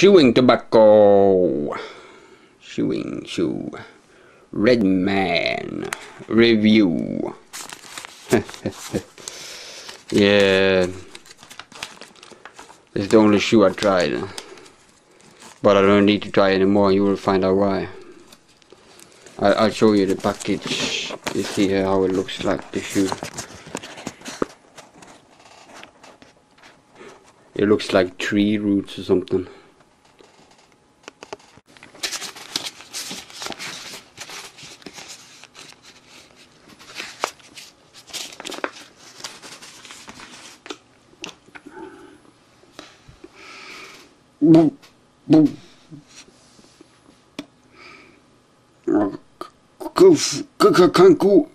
Chewing tobacco. Chew. Red man. Review. Yeah. This is the only shoe I tried. But I don't need to try anymore, you will find out why. I'll show you the package. You see how it looks like, the shoe. It looks like tree roots or something. Boom, boom.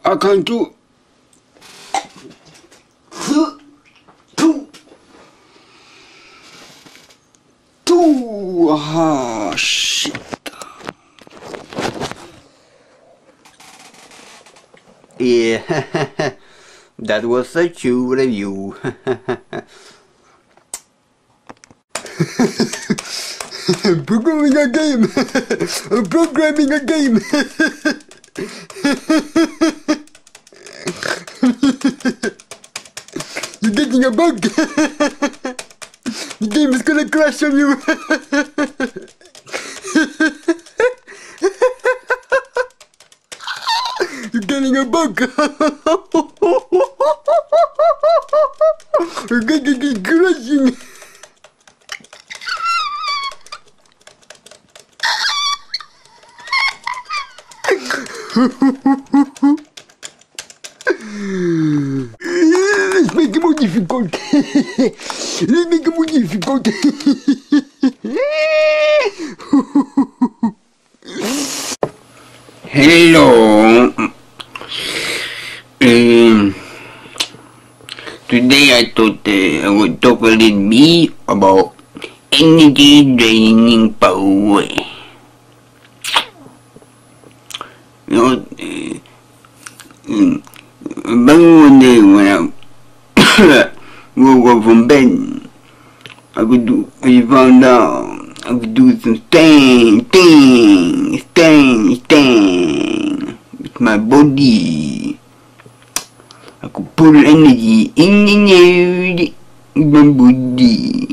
I can't do. Ah, shit. Yeah, that was a chew review. Programming a game. Programming a game. You're getting a bug. The game is gonna crash on you. You're getting a bug. You're getting it crashing. Let's make it more difficult. Let's make it more difficult. Hello. Today I thought I would talk a little bit about energy draining power. Back one day when I woke up from bed, I found out I could do some thing with my body. I could put energy in the air with my body.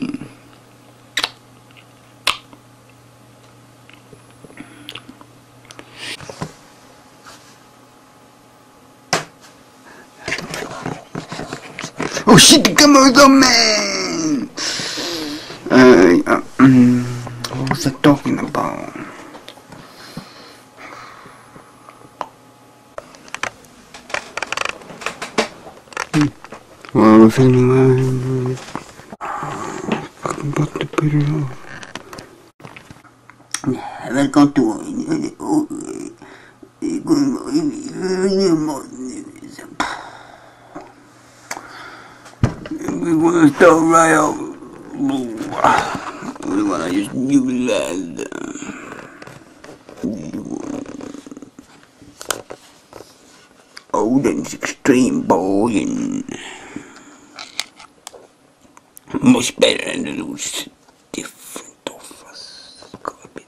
Oh shit, the camera's on, man! What was I talking about? Well, if anyone... I fucking got the picture off. Welcome to... We wanna start right off. We wanna just utilize Oden's extreme bowling. Much better than the loose. Different of us. It's gotta be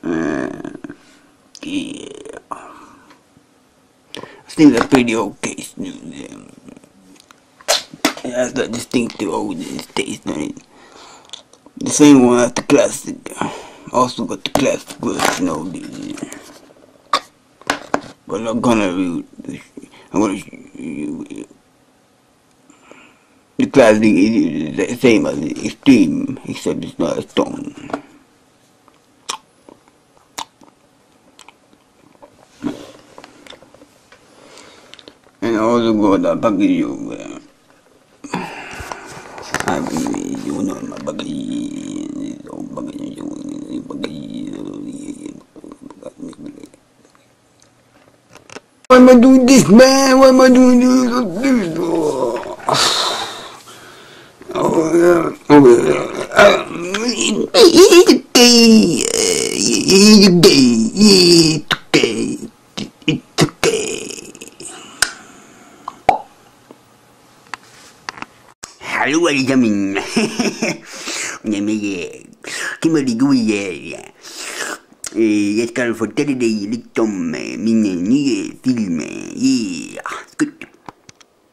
different. Yeah. I think that's pretty okay. It has that distinctive Oden's taste on it. The same one as the classic. Also got the classic version of this. But I'm gonna read this. I'm gonna show you. The classic is the same as the extreme, except it's not a stone. And I also got that package over there. Why am I doing this, man? Why am I doing this? It's okay. Hello, what is coming? Kimberly Gooby, jag ska fortsätta dig lite om min nya film. Yeah, good.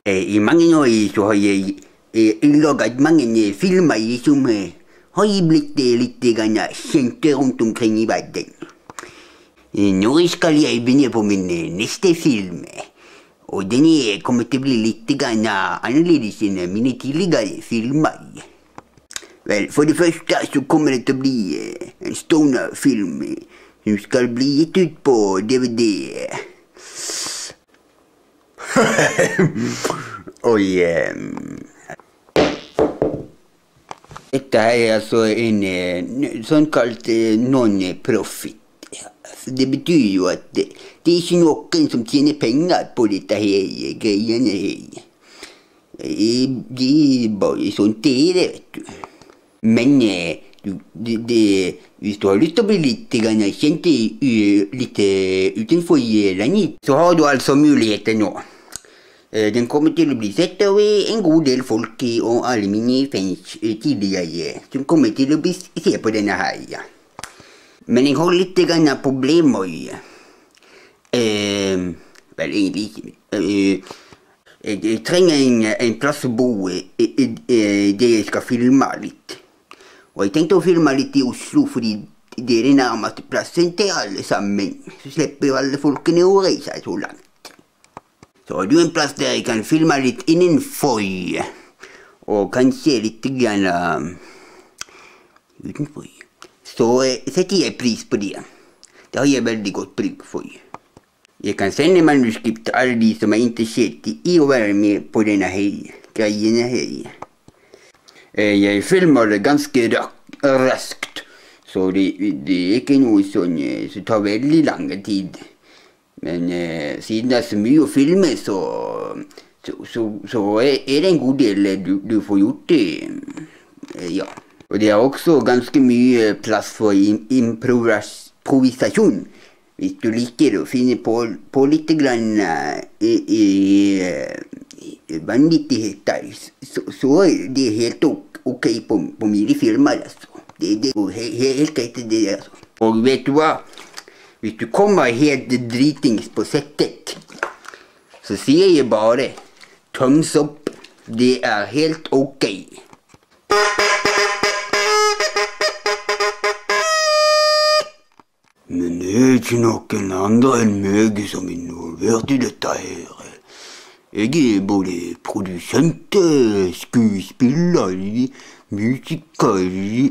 I många år så har jag inlagat många filmer som har blivit lite grann kända runt omkring i världen. Nu ska jag börja på min nästa film. Och den kommer att bli lite grann annorledes än mina tidigare filmer. Väl, för det första så kommer det att bli en stonerfilm som ska bli gett ut på DVD. Oj. Detta här är alltså en sån kallt non-profit. Så det betyder ju att det är ju någon som tjänar pengar på detta här grejen här. Det är bara sånt det är det, vet du. Men visst du har lust att bli lite grann känt lite utanför landet, så har du alltså möjligheten då. Den kommer till att bli sett av en god del folk och alla mina fans tidigare som kommer till att bli se på denna här. Men jag har lite grann problem med väl egentligen jag tränger en plats att bo där jag ska filma lite. Och jag tänkte att filma lite i Oslo för det är den närmaste platsen till allesammen. Så släpper alla folk ner och reser så långt. Så har du en plats där jag kan filma lite innanför. Och kanske lite grann utanför. Så sätter jag pris på det. Det har jag väldigt gott bruk för. Jag kan sända manuskript till alla de som är intresserade i att vara med på denna här grejen här. Jag filmar ganska raskt, så det är inte något som tar väldigt lång tid. Men sedan det är så mycket filmer så är det en god del du får gjort det. Ja. Och det är också ganska mycket plats för improvisation. Visst du liker och finner på lite grann vanligheter, så är det helt okej på mina filmer alltså. Det är helt rätt det alltså. Och vet du vad? Visst du kommer helt dritings på sättet, så ser jag bara thumbs up. Det är helt okej. Men det är inte någon annan än mig som är involverad i detta här. Jag är både producent, skådespelare, musiker,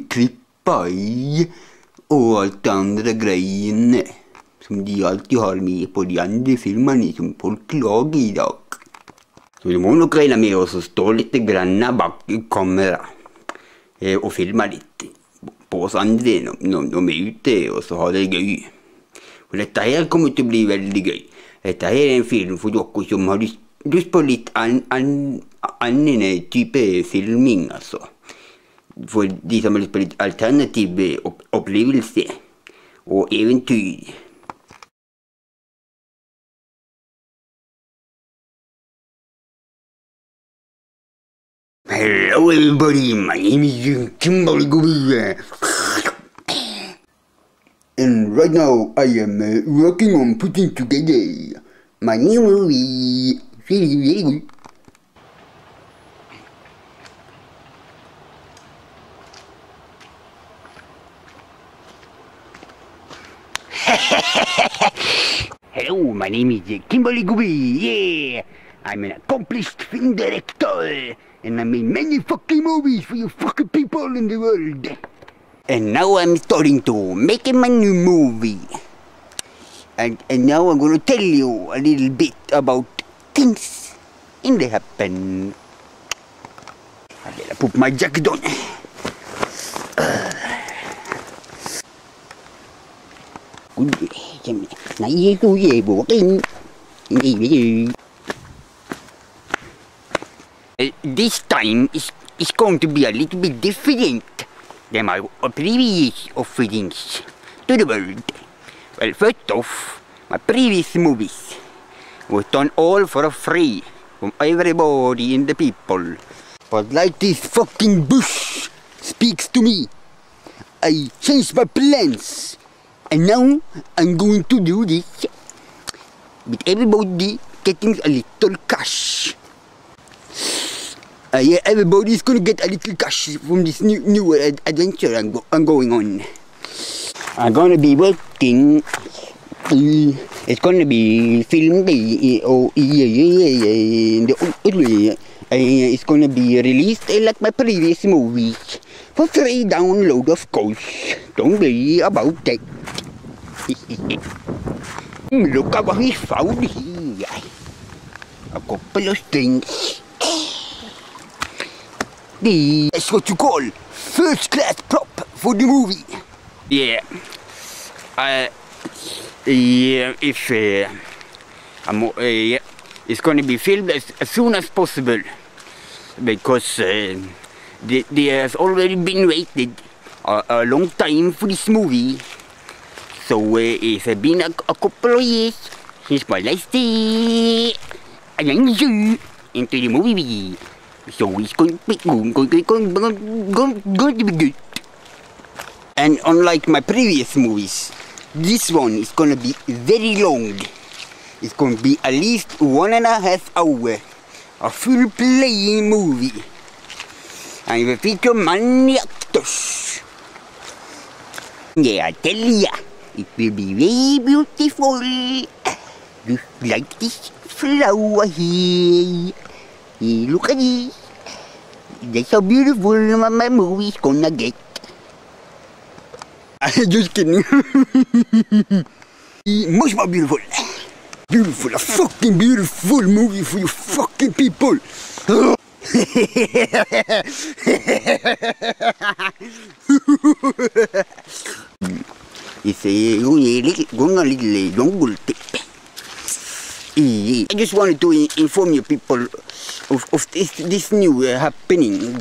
klippare och allt andra grejerna som de alltid har med på de andra filmerna som folk lagar idag. Så du måste nog räkna med oss och stå lite grann bak kameran och filma lite. På oss andra när de är ute och så har det gøy. Och detta här kommer att bli väldigt gøy. Detta här är en film för dock som har lust på lite annan typ av filming alltså. För de som har lust på lite alternativ upplevelse och äventyr. Hello everybody, my name is Kimberly Gooby, and right now I am working on putting together my new movie. Hello, my name is Kimberly Gooby, yeah, I'm an accomplished film director. And I made many fucking movies for you fucking people in the world. And now I'm starting to make my new movie. And now I'm gonna tell you a little bit about things in the happen. I better put my jacket on. This time is going to be a little bit different than my previous offerings to the world. Well, first off, my previous movies were done all for free from everybody and the people. But like this fucking bush speaks to me, I changed my plans. And now I'm going to do this with everybody getting a little cash. Yeah, everybody's gonna get a little cash from this new adventure I'm going on. I'm gonna be working. It's gonna be filmed it's gonna be released like my previous movies for free download, of course. Don't worry about that. Look at what we found here. A couple of things. That's what you call first class prop for the movie. Yeah. It's gonna be filmed as soon as possible because they have already been waiting a long time for this movie. So it's been a couple of years since my last day into the movie. So it's going to be good. And unlike my previous movies, this one is going to be very long. It's going to be at least 1.5 hours. A full play movie. And it will feature many actors. Yeah, I tell ya, it will be very beautiful. Just like this flower here. Hey, look at this. That's how beautiful my movie's gonna get. I'm just kidding. Much more beautiful. Beautiful, a fucking beautiful movie for you fucking people. It's going a little jungle tip. I just wanted to inform you people of this new happening.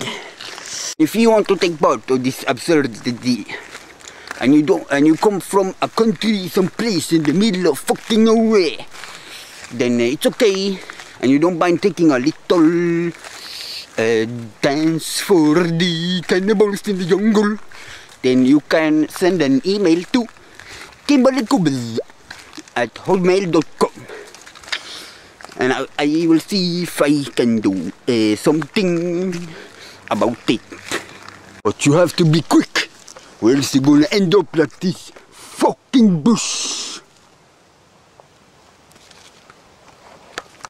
If you want to take part of this absurdity, and you come from a country, someplace in the middle of fucking nowhere, then it's okay, and you don't mind taking a little dance for the cannibals in the jungle, then you can send an email to Kimberly Gooby at hotmail.com, and I will see if I can do something about it. But you have to be quick. Where is it gonna end up like this fucking bush?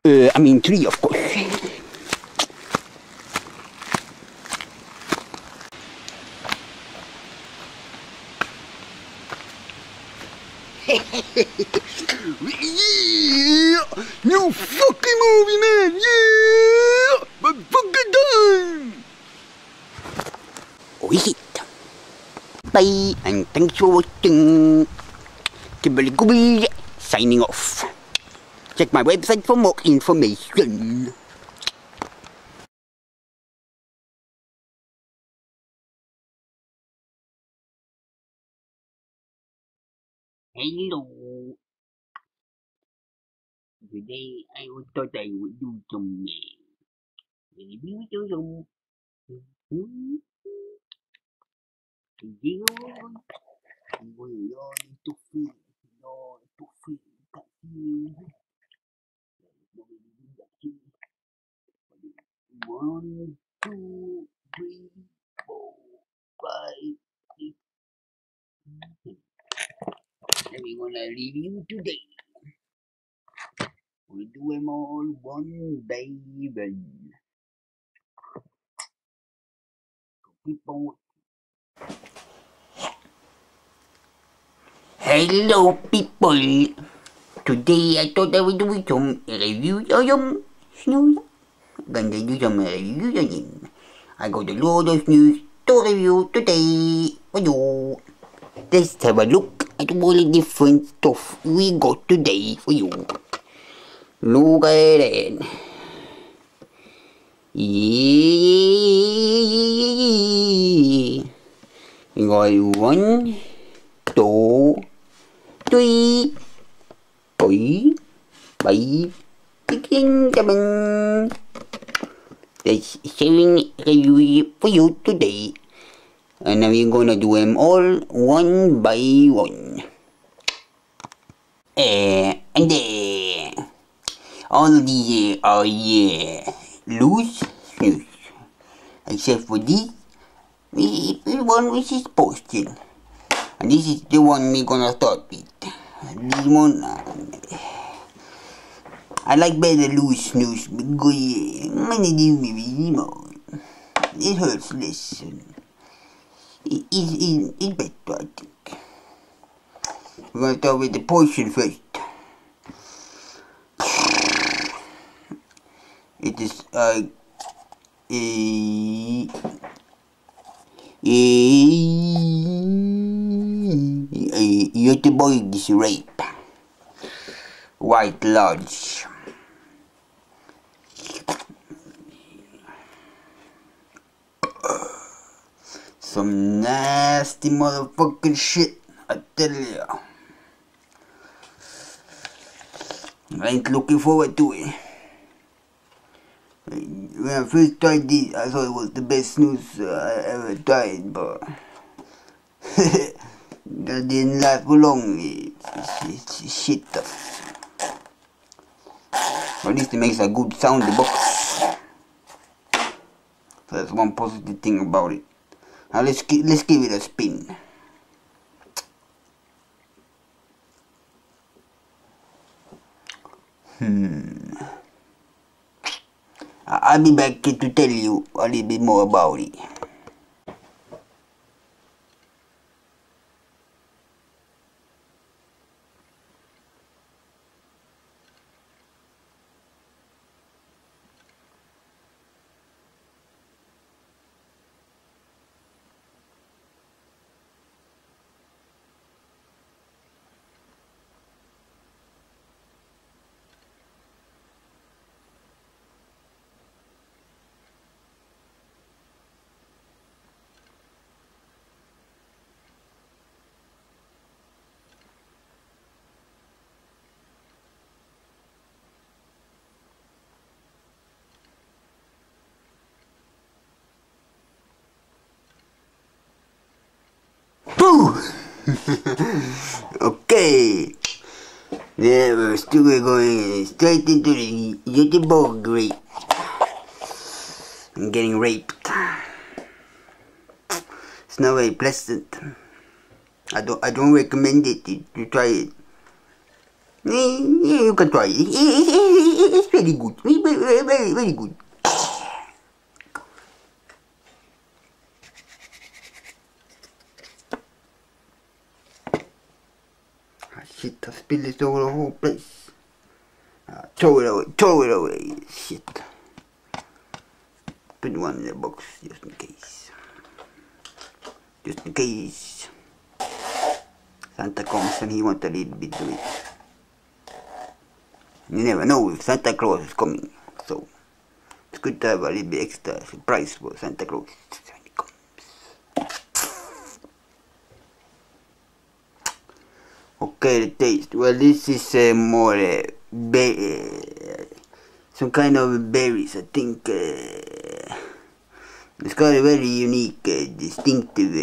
I mean tree, of course. Yeah! New fucking movie, man! Yeah! My fucking time! Oh, is it? Bye, and thanks for watching. Kimberly Gooby signing off. Check my website for more information. Hello. Today I thought I would do some review. Today I'm going to film, One, two, three, four, five, six, and we're gonna review today. We'll do them all one by one. Keep on. Hello people, today I thought I would do some reviews of some snooze. I'm gonna do some reviews of them. I got a lot of snooze to review today. Hello. Let's have a look at all the different stuff we got today for you. Look at it. Yeah. We got 1, 2, 3, 4, 5, 6, 7, There's 7 reviews for you today, and we're gonna do them all one by one. And there. All of these are, loose snooze. Except for this, the one which is posted. And this is the one we're gonna start with. This one, I like better loose snooze because I'm gonna do maybe more. It hurts less. It's better, I think. We're gonna start with the potion first. It is Göteborg's Rape, White Lodge. Some nasty motherfucking shit, I tell ya. I ain't looking forward to it. When I first tried this, I thought it was the best snooze I ever tried, but that didn't last for long. It's shit though. At least it makes a good sound box. So that's one positive thing about it. Now let's give it a spin. I'll be back to tell you a little bit more about it. Okay, yeah, we're still going straight into the Göteborg rape. I'm getting raped. It's not very pleasant. I don't recommend it. You try it. Yeah, you can try it. It's very good. Very good. Shit, I spilled this over the whole place. Throw it away, shit. Put one in the box, just in case. Santa comes and he wants a little bit of it. You never know if Santa Claus is coming, so it's good to have a little bit extra surprise for Santa Claus. Okay, the taste. Well, this is more some kind of berries, I think. It's got a very unique, distinctive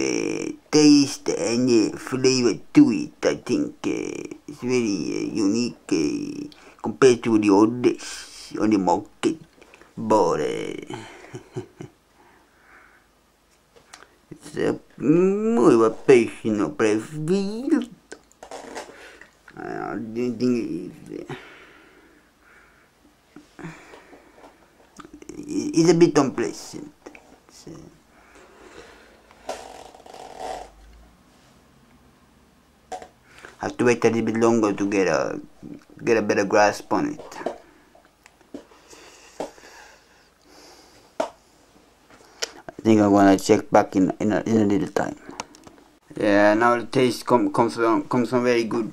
taste and flavor to it, I think. It's very unique compared to the others on the market, but it's more of a personal preference. I don't think it's a bit unpleasant. I have to wait a little bit longer to get a better grasp on it. I think I'm gonna check back in a little time. Yeah, now the taste comes from very good.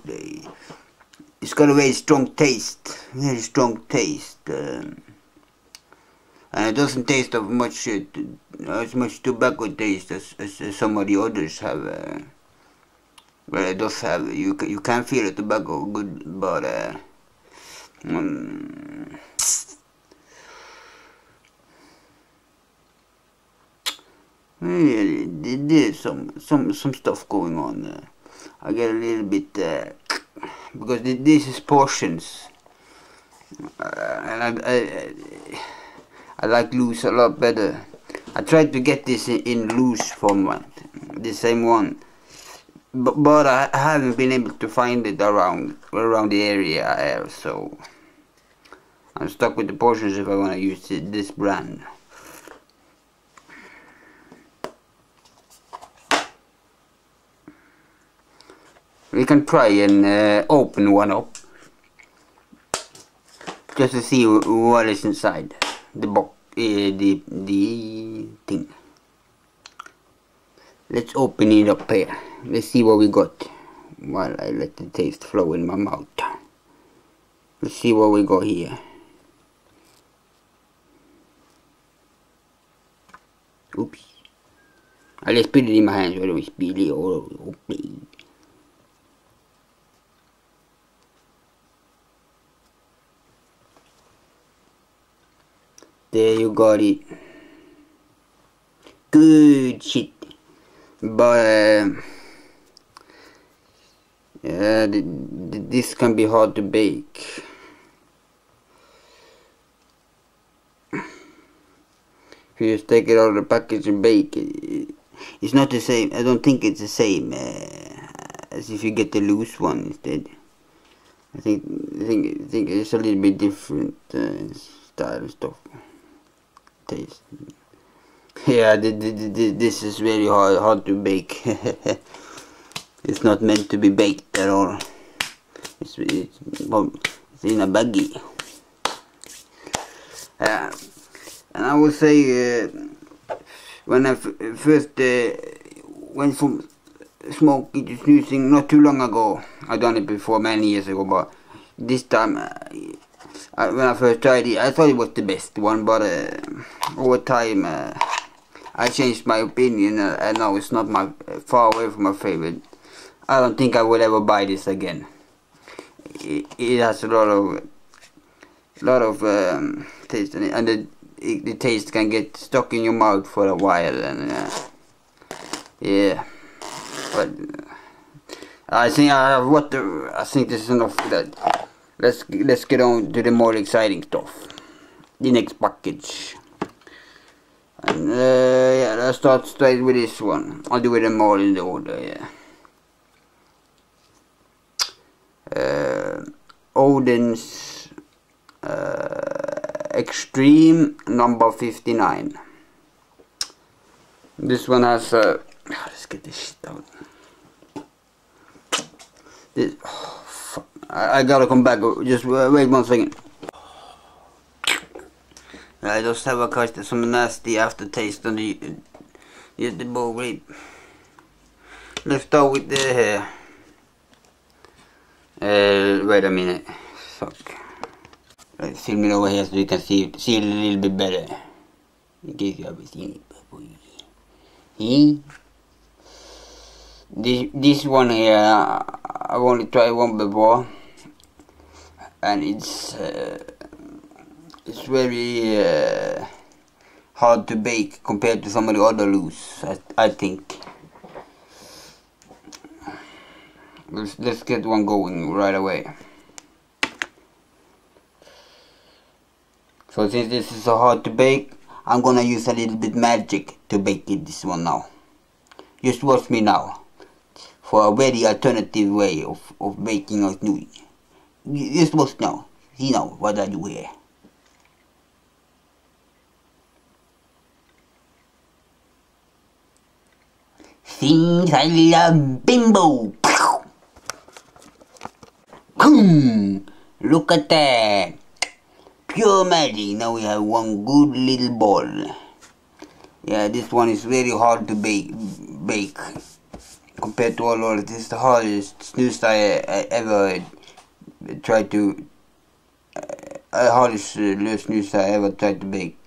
It's got a very strong taste, and it doesn't taste of much as much tobacco taste as some of the others have. Well, it does have. You can feel the tobacco good, but There's some stuff going on there. I get a little bit because this is portions, and I like loose a lot better. I tried to get this in loose format, the same one, but I haven't been able to find it around the area I have, so I'm stuck with the portions if I want to use this brand. We can try and open one up just to see what is inside the box, the thing. Let's open it up here. Let's see what we got while I let the taste flow in my mouth. Let's see what we got here. Oops. I just put it in my hands whether we spill it or open it. There, you got it. Good shit. But this can be hard to bake. If you just take it out of the package and bake it, it's not the same. I don't think it's the same as if you get the loose one instead. I think it's a little bit different style of stuff. Taste. Yeah, this is very hard to bake. It's not meant to be baked at all. It's in a baggie. And I would say when I first went from smoking to snoozing not too long ago, I've done it before many years ago, but this time when I first tried it, I thought it was the best one, but over time I changed my opinion, and now it's not my far away from my favorite. I don't think I will ever buy this again. It has a lot of taste in it, and the taste can get stuck in your mouth for a while, and yeah, but I think I have I think this is enough for that. Let's get on to the more exciting stuff. The next package. And yeah, let's start straight with this one. I'll do them all in the order, yeah. Oden's Extreme number 59. This one has a... let's get this shit out. This... Oh. I gotta come back, just wait one second. I just have a catch of some nasty aftertaste on the bowl grape. Let's start with the hair. Wait a minute. Fuck. Right, film it over here so you can see it a little bit better. In case you haven't seen it before. See? This one here, I've only tried one before. And it's very hard to bake compared to some of the other loose, I think. Let's get one going right away. So since this is so hard to bake, I'm gonna use a little bit magic to bake it, this one now. Just watch me now for a very alternative way of baking or doing. Just watch now. See now what I do here. Things I love, bimbo! Boom! Look at that! Pure magic. Now we have one good little ball. Yeah, this one is very hard to bake compared to all others. This is the hardest snooze I ever tried to. Hardest snooze I ever tried to bake.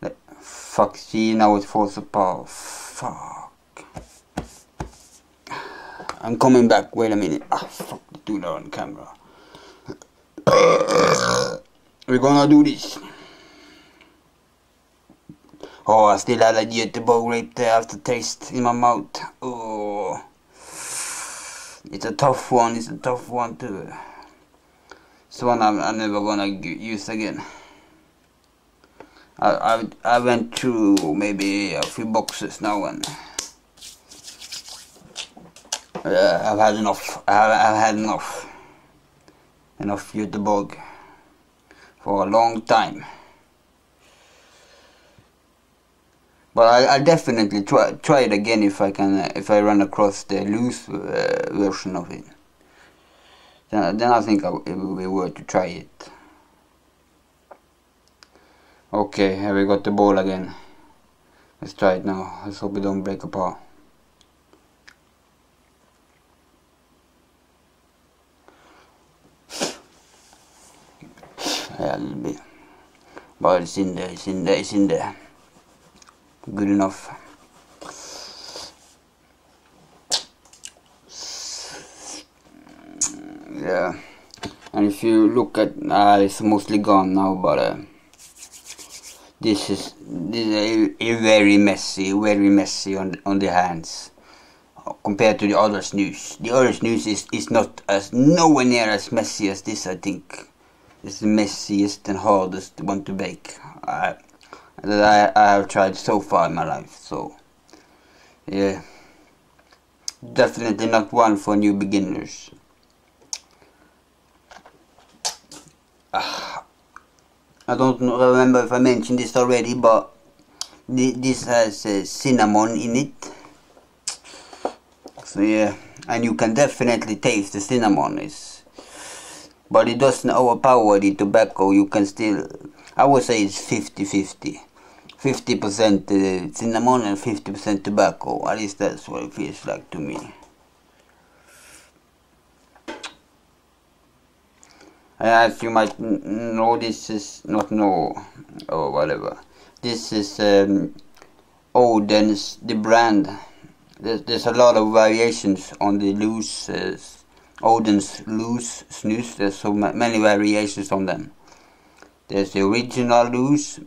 Like, fuck, see, now it falls apart. Fuck. I'm coming back, wait a minute. Ah, fuck, do that on camera. We're gonna do this. Oh, I still had a dietable rape aftertaste in my mouth. Oh, it's a tough one. It's a tough one too. It's one I'm never gonna use again. I went through maybe a few boxes now and I've had enough. I've had enough. Enough Göteborg for a long time. But I'll definitely try it again if I can, if I run across the loose version of it. Then I think it will be worth to try it. Okay, here we got the ball again. Let's try it now. Let's hope we don't break apart. Yeah, a little bit. But it's in there. It's in there. It's in there. Good enough. Yeah, and if you look at, it's mostly gone now, but this is very messy on the hands compared to the other snooze. The other snooze is not as nowhere near as messy as this. I think it's the messiest and hardest one to bake that I have tried so far in my life, so yeah, definitely not one for new beginners. I don't remember if I mentioned this already, but this has cinnamon in it, so yeah, and you can definitely taste the cinnamon, but it doesn't overpower the tobacco. You can still, I would say it's 50-50. 50% cinnamon and 50% tobacco. At least that's what it feels like to me. And as you might know, this is not know or whatever. This is Oden's, the brand. There's a lot of variations on the loose Oden's loose snus. There's so many variations on them. There's the original loose,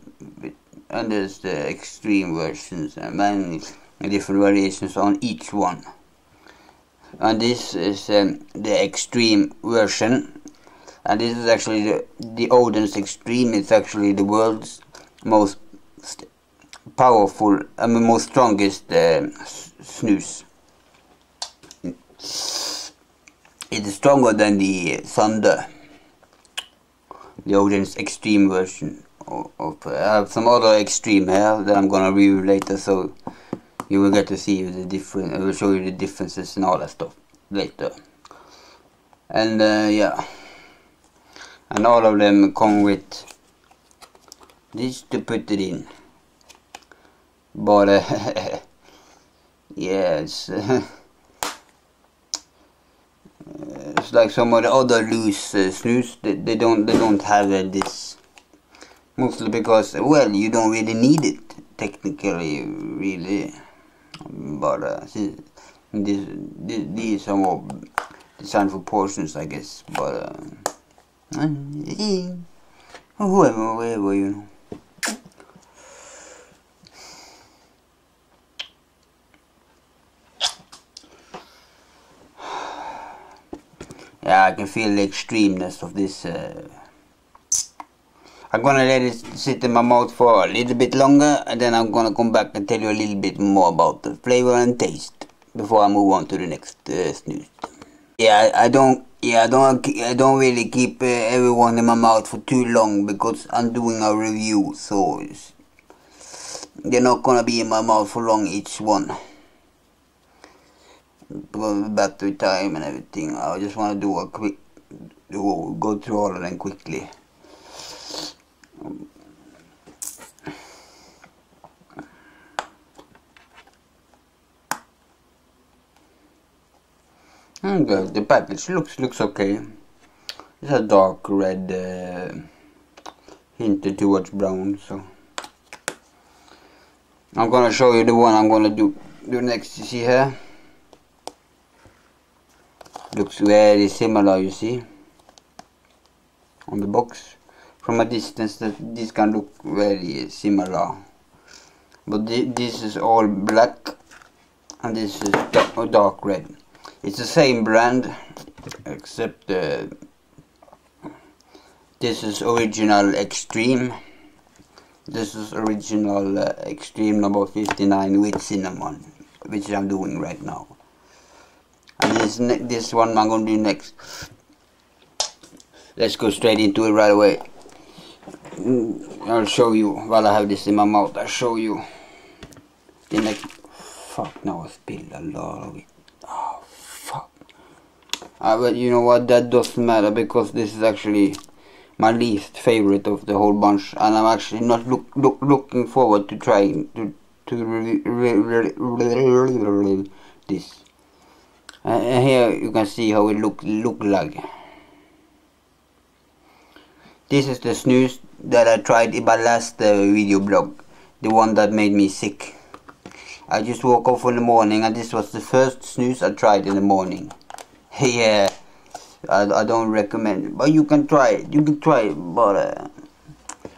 and there's the extreme versions, and many different variations on each one. And this is the extreme version, and this is actually the Oden's Extreme. It's actually the world's most powerful, I mean, most strongest snus. It's stronger than the Thunder. The Oden's Extreme version of I have some other extreme here that I'm gonna review later, so you will get to see the different. I will show you the differences and all that stuff later. And yeah, and all of them come with this to put it in. But yes. It's like some of the other loose snus. They don't have this, mostly because, well, you don't really need it technically, really. But these are more designed for portions, I guess. But whoever, you know. Yeah, I can feel the extremeness of this. I'm gonna let it sit in my mouth for a little bit longer, and then I'm gonna come back and tell you a little bit more about the flavor and taste before I move on to the next snooze. Yeah, I don't really keep everyone in my mouth for too long because I'm doing a review, so they're not gonna be in my mouth for long, each one. Battery time and everything. I just want to do a quick go through all of them quickly. And good. The package looks okay. It's a dark red hinted towards brown, so I'm gonna show you the one I'm gonna do next. You see here. Looks very similar, you see, on the box. From a distance, this can look very similar. But this is all black, and this is dark red. It's the same brand, except this is original Extreme. This is original Extreme number 59 with cinnamon, which I'm doing right now. And this one I'm going to do next. Let's go straight into it right away. I'll show you, while I have this in my mouth, I'll show you the next. Fuck, now I spilled a lot of it. Oh, fuck. But you know what, that doesn't matter, because this is actually my least favorite of the whole bunch, and I'm actually not looking forward to trying to this. And here you can see how it look like. This is the snus that I tried in my last video blog, the one that made me sick. I just woke up in the morning, and this was the first snus I tried in the morning. Yeah, I don't recommend it, but you can try it, but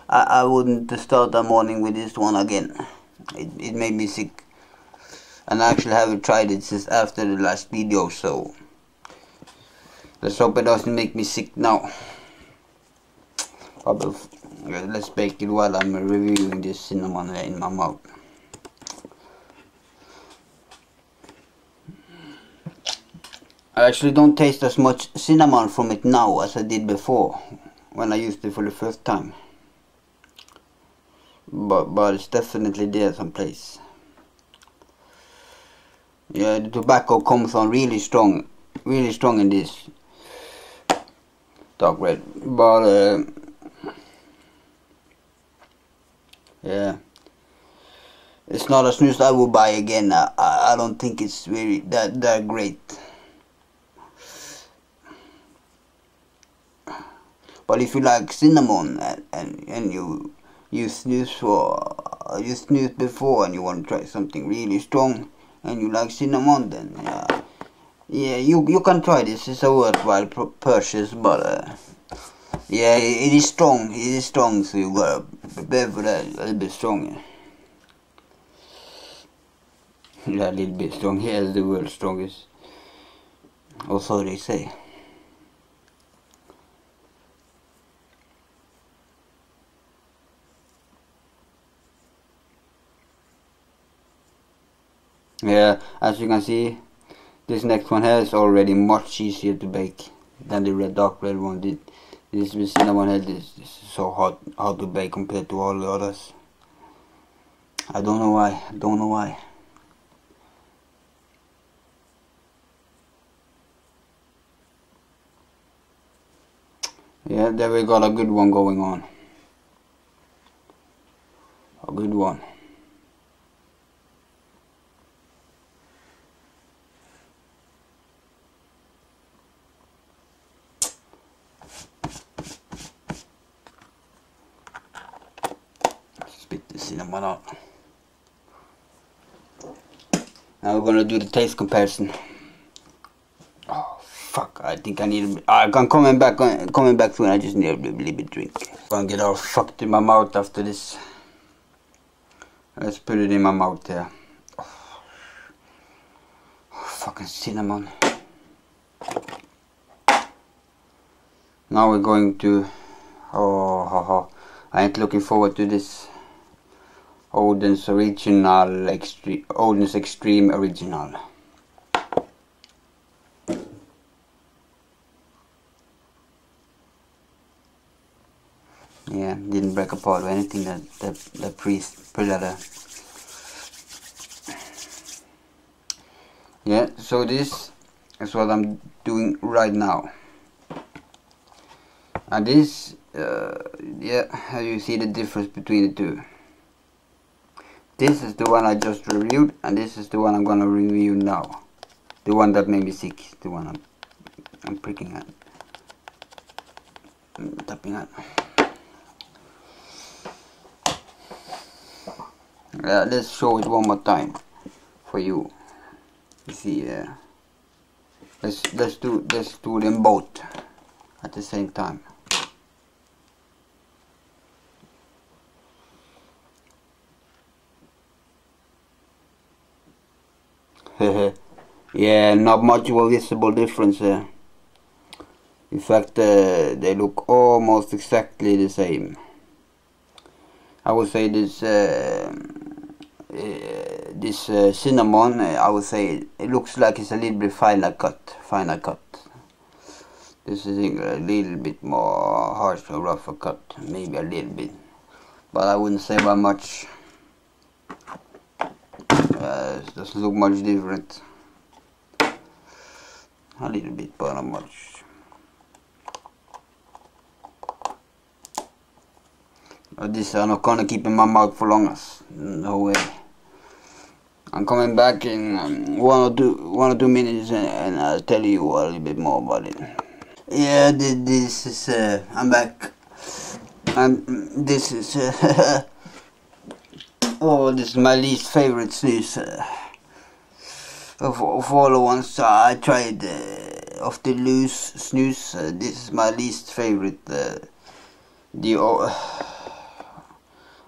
I wouldn't start the morning with this one again. It made me sick, and I actually haven't tried it since after the last video, so let's hope it doesn't make me sick now. Let's bake it while I'm reviewing this cinnamon in my mouth. I actually don't taste as much cinnamon from it now as I did before, when I used it for the first time. But it's definitely there someplace. Yeah, the tobacco comes on really strong in this dark red, but yeah, it's not a snus I will buy again. I don't think it's really that great. But if you like cinnamon and you snus before and you want to try something really strong and you like cinnamon, then yeah, you can try this. It's a worthwhile purchase, but yeah, it is strong. It is strong, so you gotta prepare for that. A little bit strong. Here is the world's strongest, or so they say. Yeah, as you can see, this next one here is already much easier to bake than the dark red one did. This with cinnamon head is so hard to bake compared to all the others. I don't know why. Yeah, there we got a good one going on. A good one. Cinnamon out. Now we're gonna do the taste comparison. Oh fuck! I think I need. I'm coming back soon. I just need a little bit drink. I'm gonna get all fucked in my mouth after this. Let's put it in my mouth there. Oh, fucking cinnamon. Now we're going to. I ain't looking forward to this. Oden's Extreme Original. Yeah, didn't break apart or anything, that pre-leather. Yeah, so this is what I'm doing right now. And this, yeah, you see the difference between the two. This is the one I just reviewed, and this is the one I'm gonna review now. The one that made me sick, the one I'm pricking at. I'm tapping at. Let's show it one more time for you. You see, let's do them both at the same time. Yeah, not much of a visible difference here. In fact, they look almost exactly the same. I would say this cinnamon, I would say it looks like it's a little bit finer cut. This is a little bit more harsh or rougher cut, maybe a little bit, but I wouldn't say by much. It doesn't look much different. A little bit, but not much. This I'm not gonna keep in my mouth for long. No way. I'm coming back in 1 or 2 minutes and I'll tell you a little bit more about it. Yeah, this is I'm back. And this is oh, this is my least favorite sneeze of all the ones I tried. Of the loose snooze, this is my least favorite.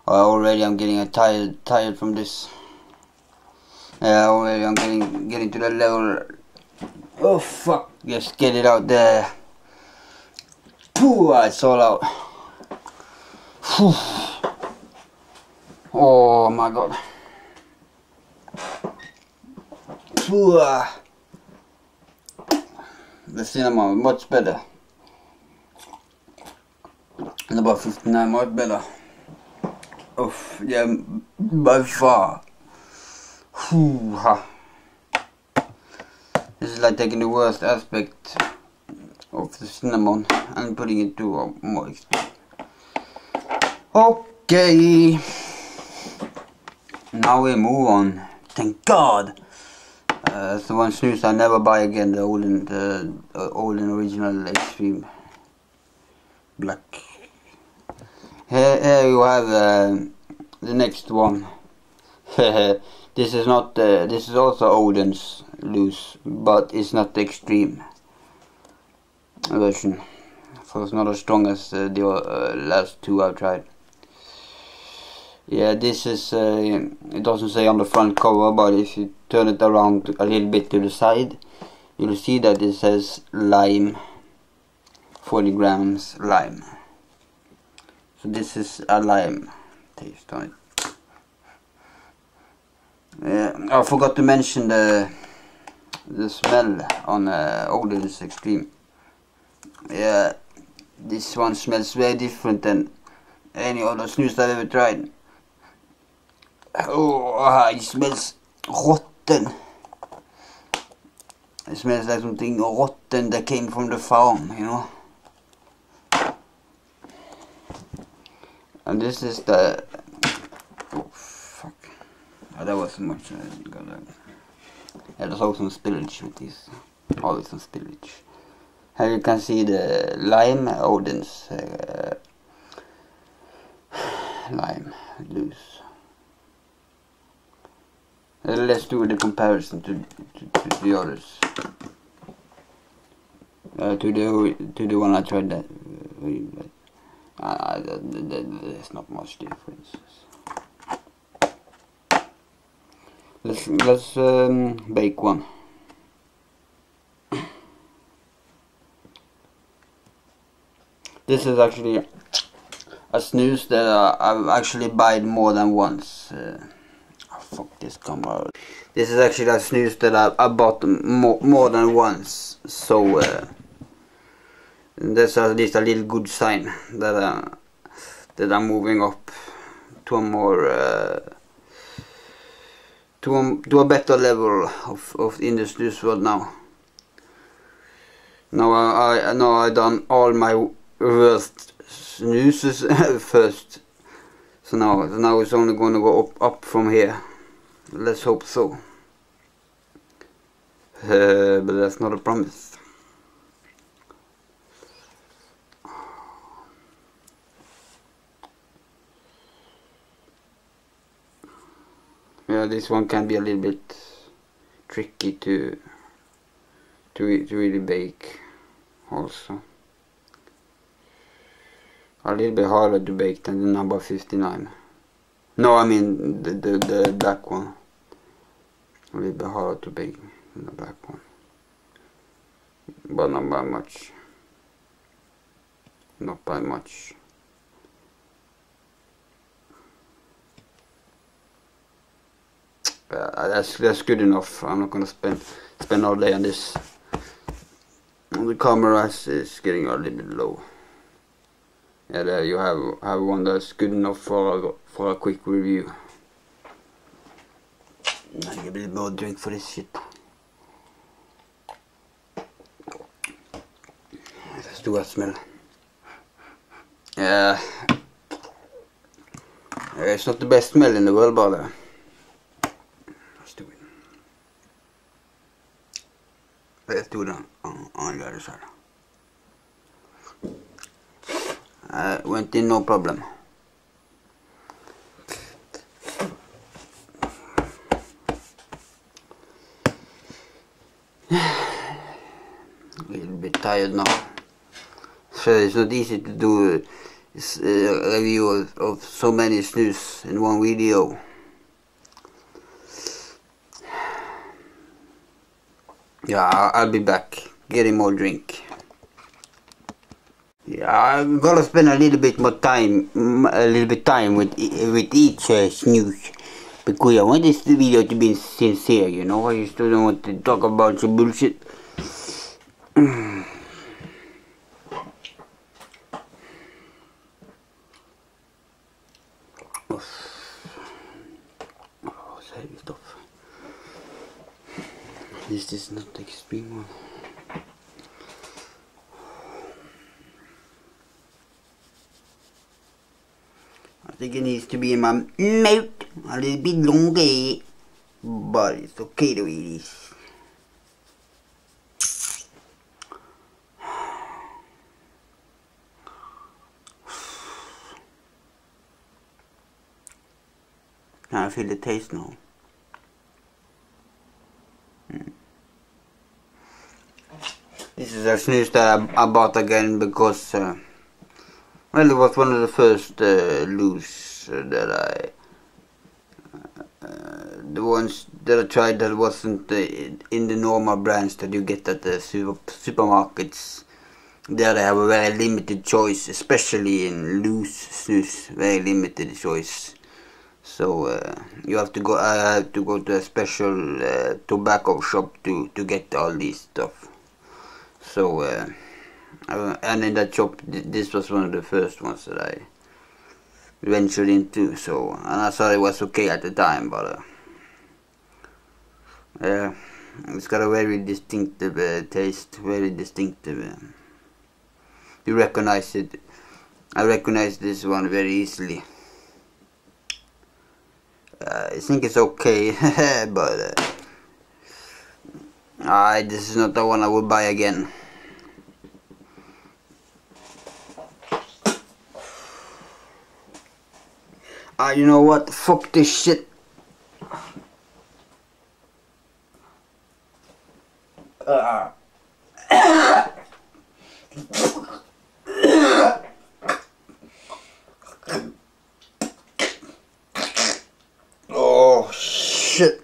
Already I'm getting tired from this. Already I'm getting to the level. Oh fuck! Just get it out there. Pooh! It's all out. Whew. Oh my god. Pooh! The cinnamon much better. And about 59, much better. Oh yeah, by far. Whew, ha. This is like taking the worst aspect of the cinnamon and putting it to a moist. Okay, now we move on. Thank God. That's the one snooze I never buy again. The Olden original extreme black. Here you have the next one. This is not. This is also Oden's loose, but it's not the extreme version, so it's not as strong as the last two I've tried. Yeah, this is. It doesn't say on the front cover, but if you turn it around a little bit to the side, you'll see that it says lime, 40 grams lime. So this is a lime taste on it. I forgot to mention the smell on Oden's Extreme. Yeah, this one smells very different than any other snooze I've ever tried. Oh, it smells rotten. It smells like something rotten that came from the farm, you know. And this is the. Oh fuck! Oh, that was too much. Yeah, there's also some spillage with this. Always some spillage. Here you can see the lime, Oden's lime loose. Let's do the comparison to the others. To the one I tried that. There's not much difference. Let's bake one. This is actually a snooze that I've actually bought more than once. Oh, fuck this camera. This is actually a snooze that I bought more than once. So. That's at least a little good sign that I'm moving up to a more to a better level of industries world now. Now I done all my worst snoozes first, so now it's only going to go up from here. Let's hope so. But that's not a promise. Yeah, this one can be a little bit tricky to really bake, also. A little bit harder to bake than the number 59. No, I mean the black one. a little bit hard to bake in the black one, but not by much, not by much. That's good enough. I'm not gonna spend all day on this. On the camera is getting a little bit low. Yeah, there you have one that's good enough for a quick review. I need a bit more drink for this shit. Let's do a smell. Yeah, it's not the best smell in the world, but. Let's do it on the other side. Went in, no problem. A little bit tired now. So it's not easy to do a review of so many snus in one video. Yeah, I'll be back, getting more drink. Yeah, I'm gonna spend a little bit more time, with each snooze, because I want this video to be sincere, you know. I just don't want to talk about some bullshit. This is not the extreme one. I think it needs to be in my mouth a little bit longer, but it's okay to eat this. Now I feel the taste now. This is a snus that I bought again because, well, it was one of the first loose that the ones that I tried that wasn't in the normal brands that you get at the supermarkets. There they have a very limited choice, especially in loose snus, very limited choice. So you have to go. I have to go to a special tobacco shop to get all these stuff. So, and in that shop, this was one of the first ones that I ventured into, so, and I thought it was okay at the time, but, it's got a very distinctive taste, very distinctive, you recognize it, I recognize this one very easily. I think it's okay, but, this is not the one I would buy again. You know what? Fuck this shit. Oh shit.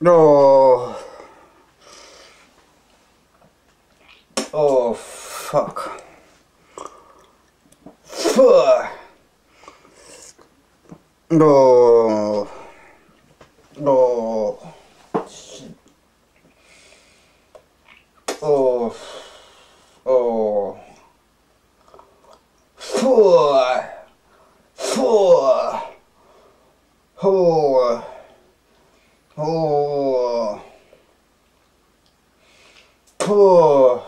No. Oh fuck. Fuck. No. No. Oh. Oh. Fuck. Fuck. Oh. Oh. Oh.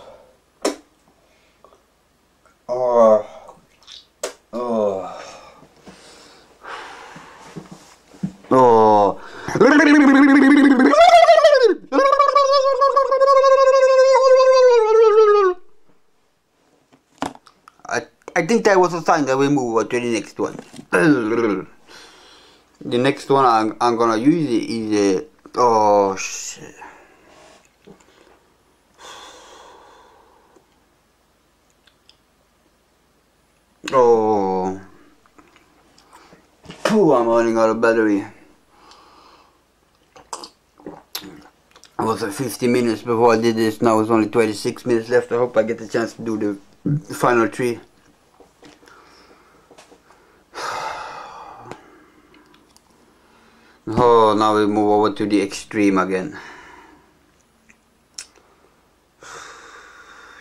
I think that was a sign that we move on to the next one. The next one I'm gonna use is oh shit. Oh. Phew, I'm running out of battery. It was 50 minutes before I did this. Now it's only 26 minutes left. I hope I get the chance to do the final three. Oh, now we move over to the extreme again.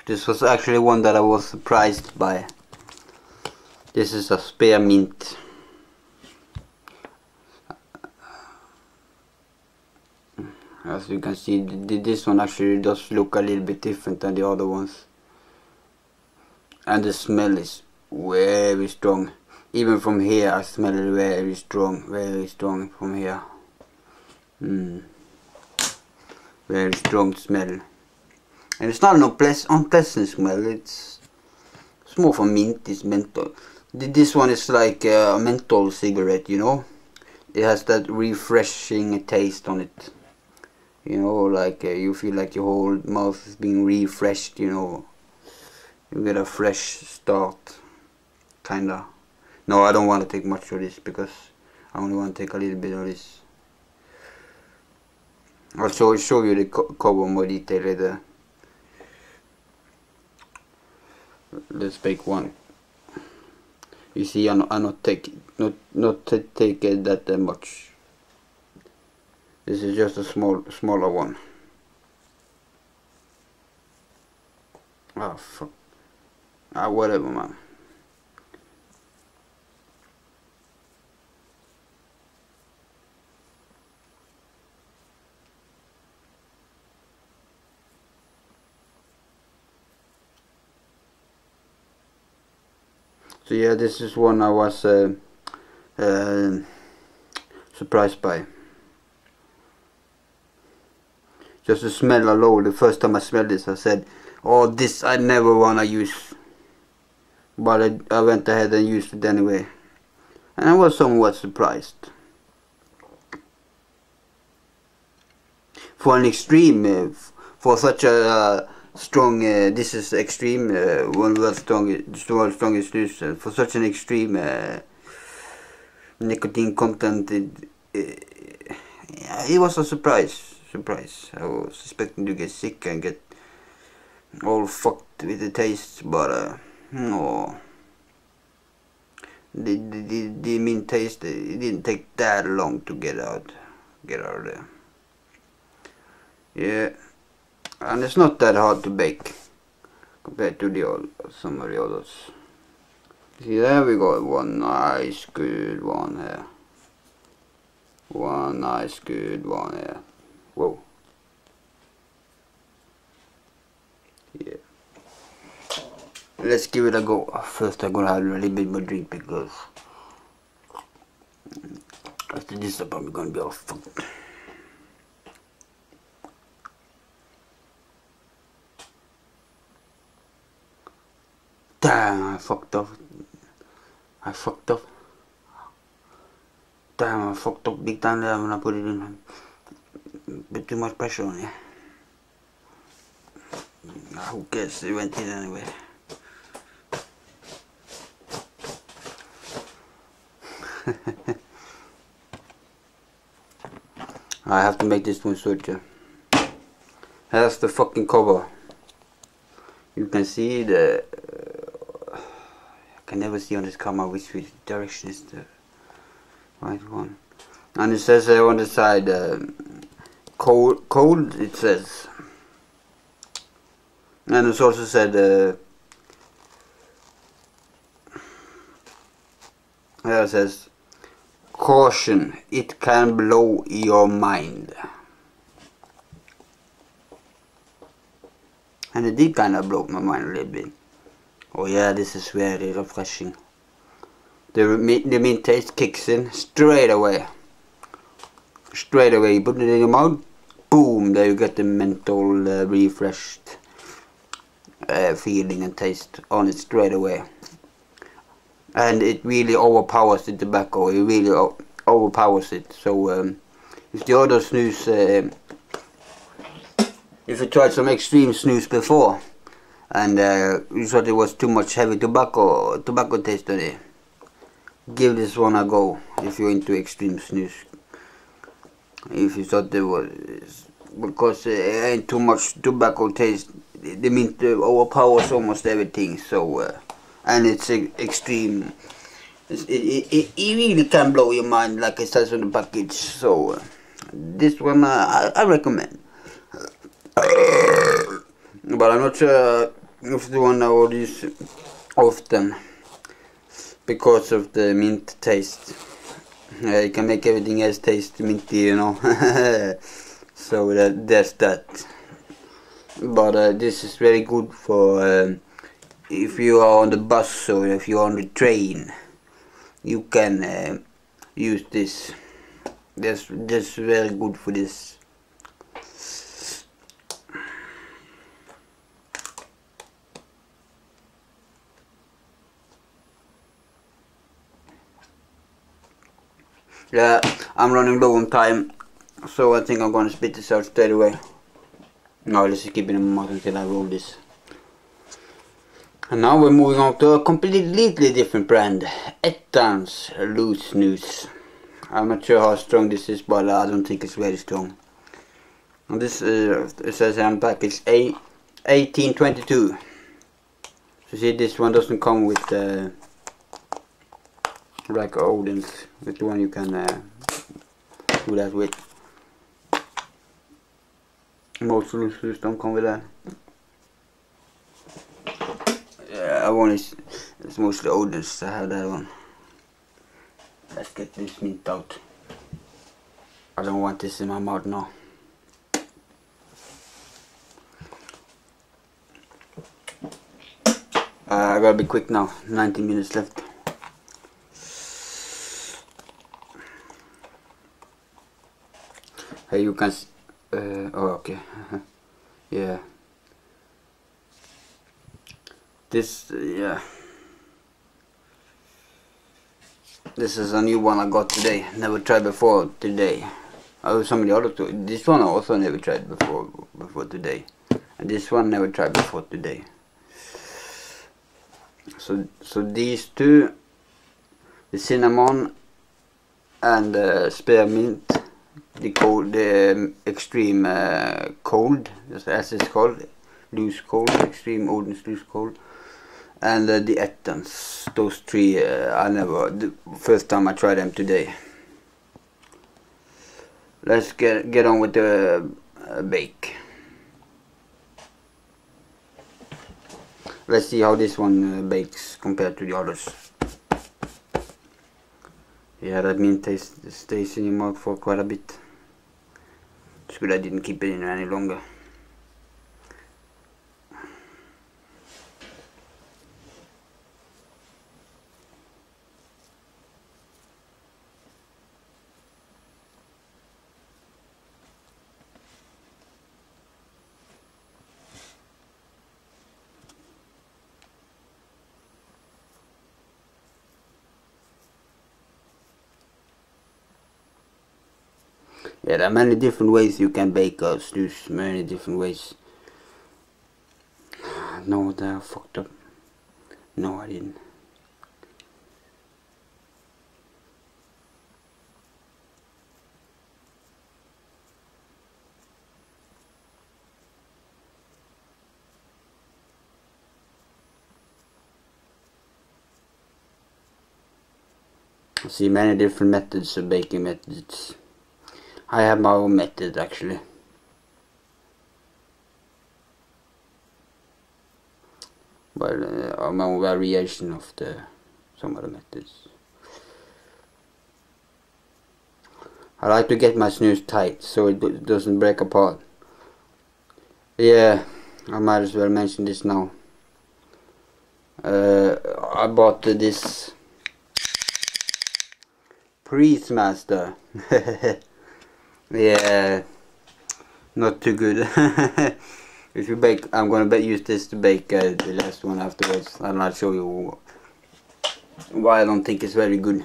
This was actually one that I was surprised by. This is a spearmint. As you can see, this one actually does look a little bit different than the other ones. And the smell is very strong. Even from here I smell it very strong from here. Very strong smell. And it's not an unpleasant smell, it's more for mint, it's menthol. This one is like a menthol cigarette, you know? It has that refreshing taste on it. You know, like you feel like your whole mouth is being refreshed, you know. You get a fresh start, kinda. No, I don't want to take much of this because I only want to take a little bit of this. I'll show you the cover more detail later. Let's make one. You see, I'm not taking that much. This is just a smaller one. Ah, fuck. Ah, whatever, man. So yeah, this is one I was surprised by. Just the smell alone, the first time I smelled this I said, oh, this I never wanna use. But I went ahead and used it anyway. And I was somewhat surprised. For an extreme, for such a strong, this is extreme, one of the strongest user. For such an extreme nicotine content, it was a surprise. I was expecting to get sick and get all fucked with the taste, but no. The mint taste, it didn't take that long to get out of there. Yeah, and it's not that hard to bake compared to some of the others. See, there we got one nice good one here. One nice good one here. Whoa. Yeah. Let's give it a go. First I'm gonna have a little bit more drink because after this I'm probably gonna be all fucked. Damn, I fucked up. Damn, I fucked up big time there when I put it in. Bit too much pressure on it. Who cares? It went in anyway. I have to make this one shorter. That's the fucking cover. You can see the. I can never see on this camera which direction is the right one. And it says there on the side. Cold, it says, and it's also said there it says caution, it can blow your mind, and it did kind of blow my mind a little bit. Oh yeah, this is very refreshing. The mint taste kicks in straight away. You put it in your mouth, boom, there you get the menthol refreshed feeling and taste on it straight away. And it really overpowers the tobacco, it really overpowers it. So if the other snus, if you tried some extreme snus before and you thought it was too much heavy tobacco taste on it, give this one a go if you're into extreme snus. If you thought there was because it ain't too much tobacco taste. They mean to overpowers almost everything. So and it's extreme. It really can blow your mind, like it says on the package. So this one I recommend. But I'm not sure if the one I would use often because of the mint taste. You can make everything else taste minty, you know. So there's that. But this is very good for if you are on the bus or if you are on the train. You can use this. That's very good for this. Yeah, I'm running low on time, so I think I'm gonna spit this out straight away. No, let's just keep it in my mouth until I roll this. And now we're moving on to a completely different brand, Etans Loose Snus. I'm not sure how strong this is, but I don't think it's very strong. And this it says on package A1822. So see, this one doesn't come with like Oden's, with the one you can do that with. Most loose snus don't come with that. I want it, it's mostly Oden's, I have that one. Let's get this mint out. I don't want this in my mouth now. I gotta be quick now, 19 minutes left. Hey, you can oh, okay. Yeah. This, yeah. This is a new one I got today. Never tried before today. Oh, some of the other two. This one I also never tried before today. And this one never tried before today. So these two, the cinnamon and spearmint, the extreme cold, as it's called. Loose cold, extreme Oden's loose cold, and the Etans. Those three, I never. The first time I tried them today. Let's get on with the bake. Let's see how this one bakes compared to the others. Yeah, that mint taste stays in your mouth for quite a bit. It's good I didn't keep it in any longer. Yeah, there are many different ways you can bake a snus, many different ways. No, they're fucked up. No, I didn't. I see many different methods of baking methods. I have my own method actually. But my own variation of some of the methods. I like to get my snus tight so it doesn't break apart. Yeah, I might as well mention this now. I bought this Freemasons. Yeah, not too good. If you bake, I'm gonna use this to bake the last one afterwards, and I'll show you why I don't think it's very good.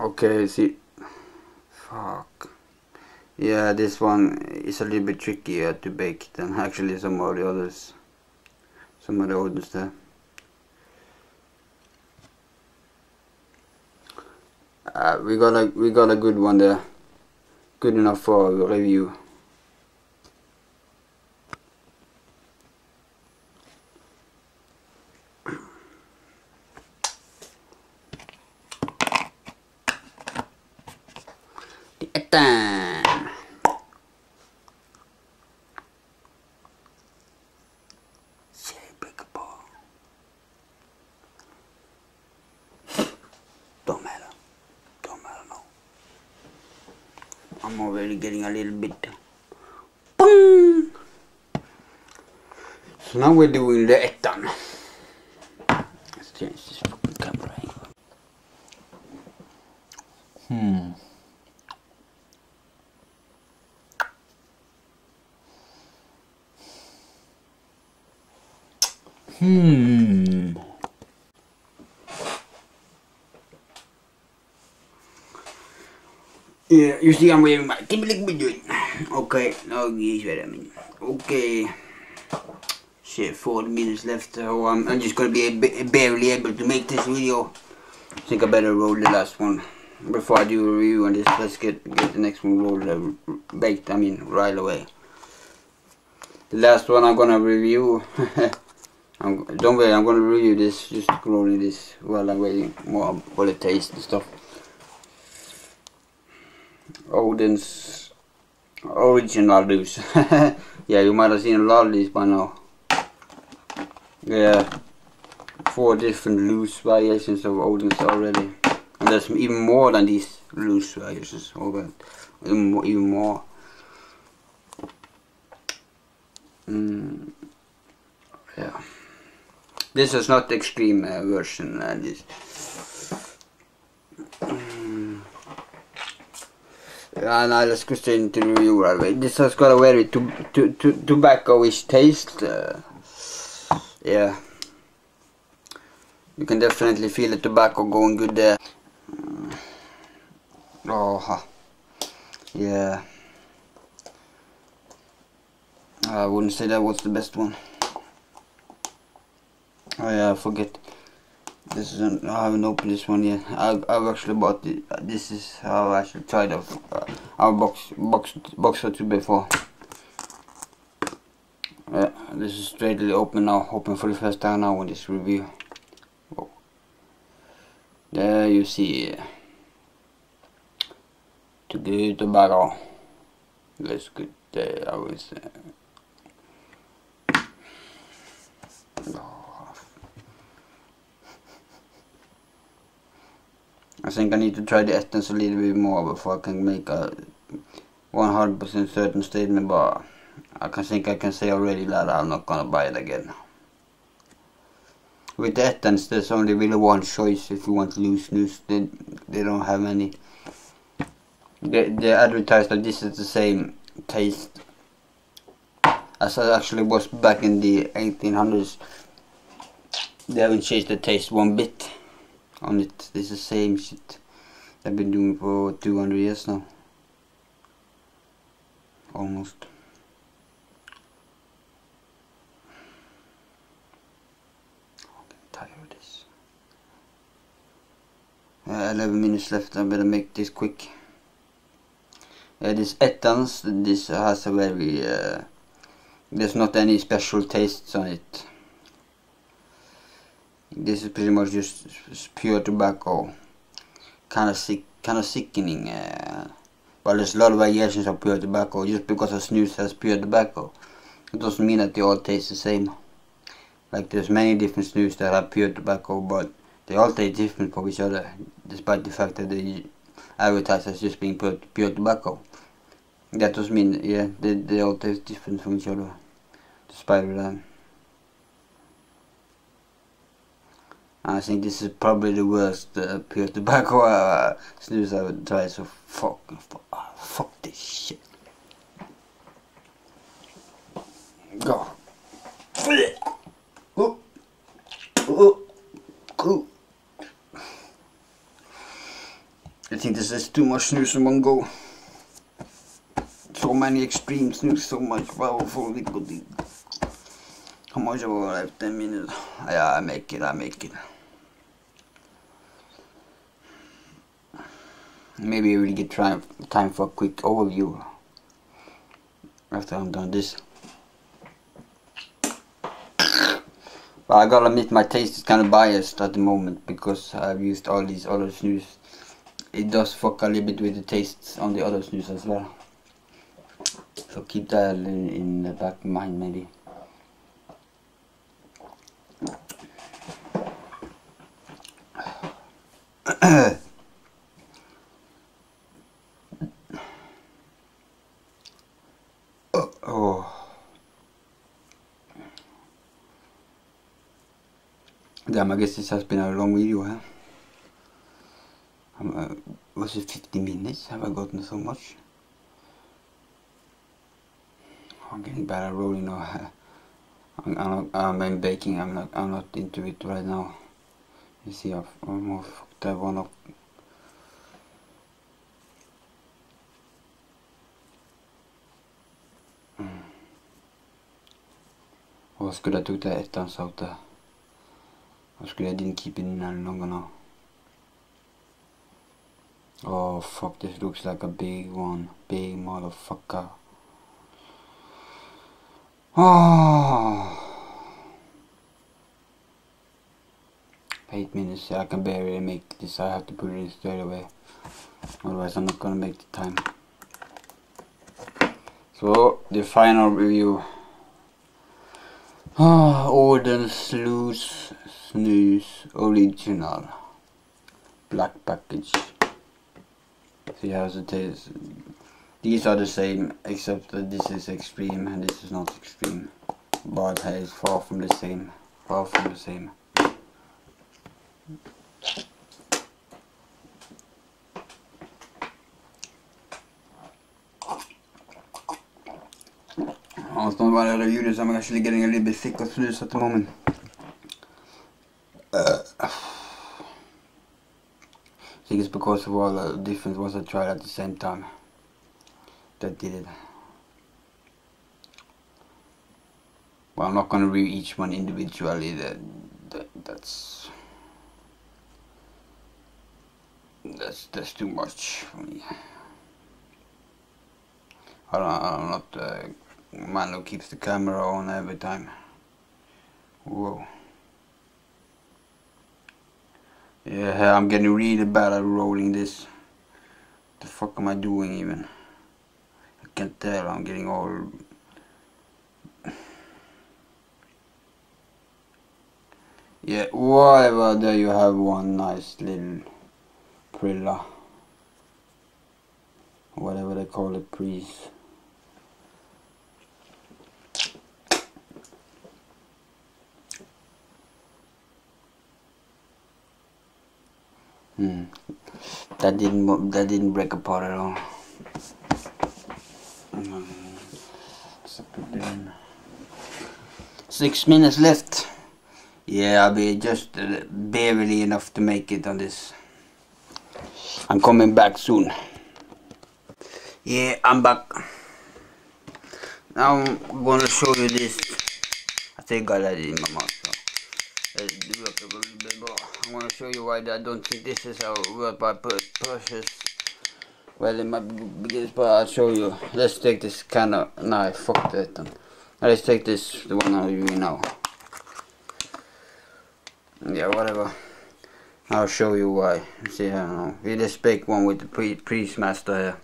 Okay, see, fuck. Yeah, this one is a little bit trickier to bake than actually some of the others. Some of the others there. we got a good one there, good enough for a review. The Etans. I'm already getting a little bit. Boom! So now we're doing the Etans. Let's change this fucking camera. Yeah, you see I'm wearing my Kimberly Gooby. Okay, now guys, wait a minute. Okay. Shit, 40 minutes left, so I'm just gonna be barely able to make this video. I think I better roll the last one. Before I do a review on this, let's get the next one rolled, baked, I mean, right away. The last one I'm gonna review. Don't worry, I'm gonna review this, just rolling this while I'm waiting more for the taste and stuff. Oden's original loose. Yeah, you might have seen a lot of these by now. Yeah, 4 different loose variations of Oden's already, and there's even more than these loose variations. Okay, even more. Yeah, this is not the extreme version. Yeah, now let's go straight into the review right away. This has got a very tobacco-ish taste. Yeah, you can definitely feel the tobacco going good there. Oh, yeah. I wouldn't say that was the best one. Oh yeah, I forget. This isn't, I haven't opened this one yet. I've actually bought it. This is how I should try the our box or two before. Yeah, this is straightly open now, open for the first time now in this review. Whoa. There you see to good tobacco. That's good. I was. I think I need to try the Etans a little bit more before I can make a 100% certain statement, but I can say already that I'm not gonna buy it again. With the Etans, there's only really one choice if you want loose loose. They don't have any. They advertise that this is the same taste as it actually was back in the 1800s. They haven't changed the taste one bit on it. This is the same shit I've been doing for 200 years now, almost. I'm getting tired of this. 11 minutes left. I better make this quick. This Etans, this has a very there's not any special tastes on it. This is pretty much just pure tobacco, kind of sickening. Well, there's a lot of variations of pure tobacco. Just because a snus has pure tobacco, it doesn't mean that they all taste the same. Like there's many different snus that have pure tobacco, but they all taste different from each other, despite the fact that they advertise as just being pure tobacco. That doesn't mean, yeah, they all taste different from each other, despite that. I think this is probably the worst pure tobacco snus I would try, so fuck this shit. Go. I think this is too much snus in one go. So many extreme snus, so much powerful nicotine. How much have I left? 10 minutes. Yeah, I make it. Maybe we'll get time for a quick overview after I'm done this. But I gotta admit, my taste is kind of biased at the moment because I've used all these other snus. It does fuck a little bit with the tastes on the other snus as well. So keep that in the back of mind, maybe. Damn, I guess this has been a long video, huh? Was it 50 minutes? Have I gotten so much? I'm getting better rolling now. I'm baking. I'm not into it right now. You see, I've almost fucked that one up. Or should I took the Etans out there? Or should I didn't keep it in any longer now? Oh fuck, this looks like a big one. Big motherfucker. Oh, 8 minutes, I can barely make this. I have to put it in straight away. Otherwise I'm not gonna make the time. So the final review. Oden's Loose Snus Original Black Package. See how it tastes. These are the same, except that this is extreme and this is not extreme. But hey, it's far from the same. Far from the same. I don't know why I review this. I'm actually getting a little bit sick of snus at the moment. I think it's because of all the different ones I tried at the same time that did it. Well, I'm not going to review each one individually. That's too much for me. I'm not Milo keeps the camera on every time. Whoa. Yeah, I'm getting really bad at rolling this. What the fuck am I doing even? I can't tell, I'm getting all... Yeah, whatever, there you have one nice little prilla. Whatever they call it, please. That didn't break apart at all. So 6 minutes left. Yeah, I'll be just barely enough to make it on this. I'm coming back soon. Yeah, I'm back. Now I'm gonna show you this. I think I got it in my mouth. Let's do up a little bit more. I want to show you why I don't think this is a worthwhile purchase. Well, it might be this, but I'll show you. Let's take this kind of... No, I fucked that one. Let's take this, the one I'm using now. Yeah, whatever. I'll show you why. See, I don't know. We just pick one with the Priestmaster here.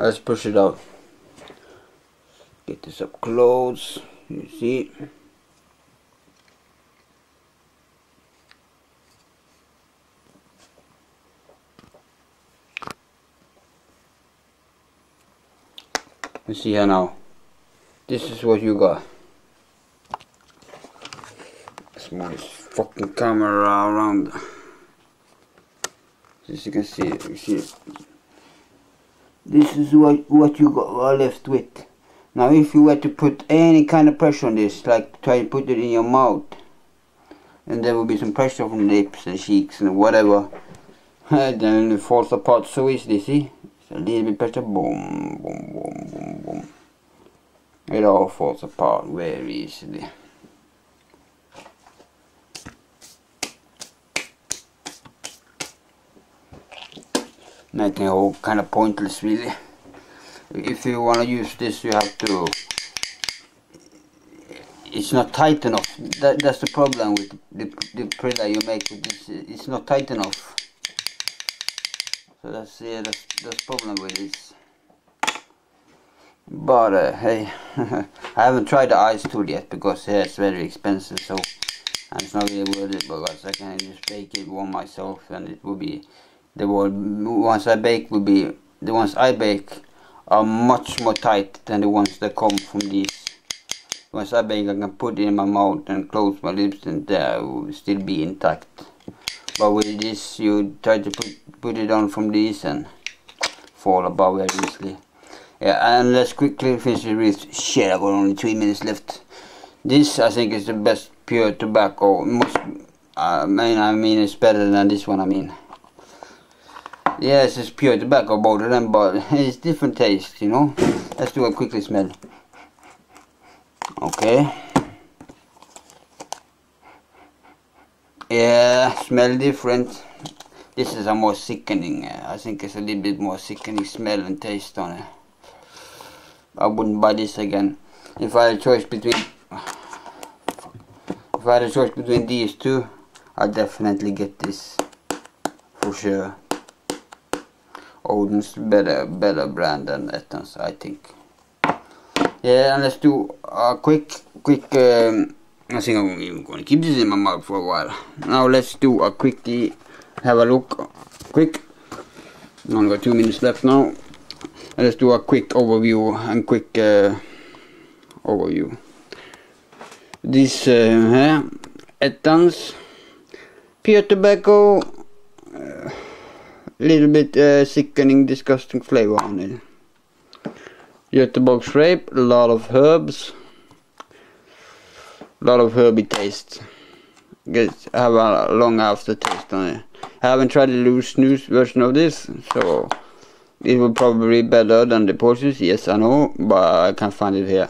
Let's push it out. Get this up close. You see? You see here now. This is what you got. Let's move this fucking camera around. As you can see, you see. This is what you got left with. Now if you were to put any kind of pressure on this, like try to put it in your mouth, and there will be some pressure from the lips and cheeks and whatever, then it falls apart so easily, see? It's a little bit pressure, boom, boom, boom, boom, boom. It all falls apart very easily. Making it all kind of pointless, really. If you want to use this, you have to... It's not tight enough. That's the problem with the prilla you make with this. It's not tight enough. So that's, yeah, that's the problem with this. But hey, I haven't tried the ice tool yet because it's very expensive, so and it's not really worth it because I can just bake it warm myself, and it will be the ones I bake will be the ones I bake are much more tight than the ones that come from these. Once I bake, I can put it in my mouth and close my lips, and they will still be intact. But with this, you try to put it on from these and fall apart very easily. Yeah, and let's quickly finish with shit. I've got only 3 minutes left. This, I think, is the best pure tobacco. Most, I mean, it's better than this one. I mean, yes, it's pure tobacco, both of them, but it's different taste, you know. Let's do a quickly smell. Okay. Yeah, smell different. This is a more sickening. I think it's a little bit more sickening smell and taste on it. I wouldn't buy this again. If I had a choice between these two, I'd definitely get this for sure. Oden's better brand than Etans, I think. Yeah, and let's do a quick I think I'm even going to keep this in my mouth for a while. Now let's do a quickie, have a look, quick. I only got 2 minutes left now. Let's do a quick overview and quick overview. This Etans, pure tobacco, little bit sickening, disgusting flavor on it. Jutta box shape, a lot of herbs, a lot of herby taste. Guess I have a long aftertaste on it. I haven't tried the loose snooze version of this, so. It will probably be better than the potions, yes I know, but I can't find it here.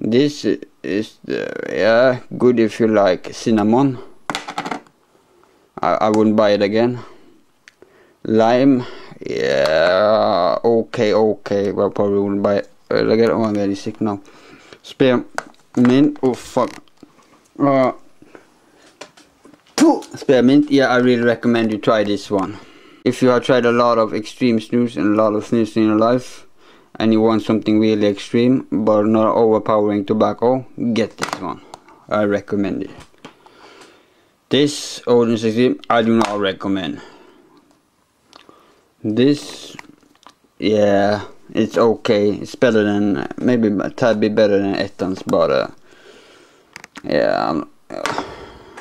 This is yeah, good if you like cinnamon. I wouldn't buy it again. Lime, yeah, okay, well, probably wouldn't buy it. Look at, oh, I'm getting sick now. Spearmint, oh fuck. Spearmint, yeah, I really recommend you try this one. If you have tried a lot of extreme snooze and a lot of snooze in your life, and you want something really extreme but not overpowering tobacco, get this one. I recommend it. This Oden's Extreme, I do not recommend. This, yeah, it's okay. It's better than, maybe a tad bit better than Etans, but yeah.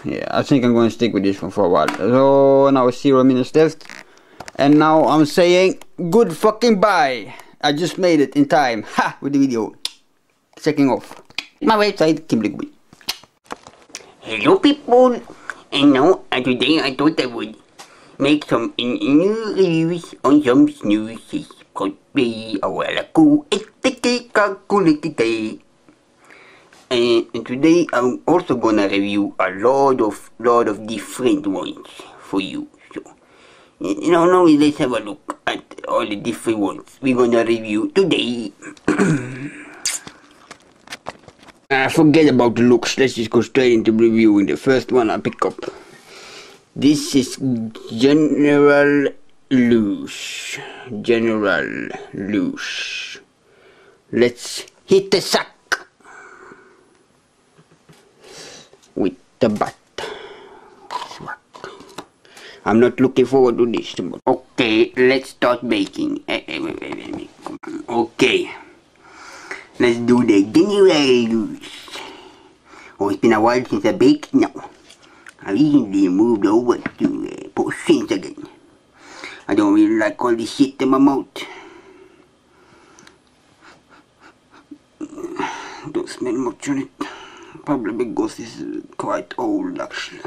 Yeah, I think I'm going to stick with this one for a while. So now it's 0 minutes left. And now I'm saying good fucking bye. I just made it in time. Ha! With the video. Checking off. My website, Kimberly Gooby. Hello people. And now today I thought I would make some new reviews on some snoozes. Could be a while ago. It's the cake. And today I'm also gonna review a lot of different ones for you. Now let's have a look at all the different ones we're gonna review today. Forget about the looks, let's just go straight into reviewing. The first one I pick up. This is General Loose. General Loose. Let's hit the sack with the butt. I'm not looking forward to this. Okay, let's start baking. Okay, let's do the General Loose. Oh, it's been a while since I baked now. I recently moved over to potions again. I don't really like all this shit in my mouth. actually, probably because this is quite old actually.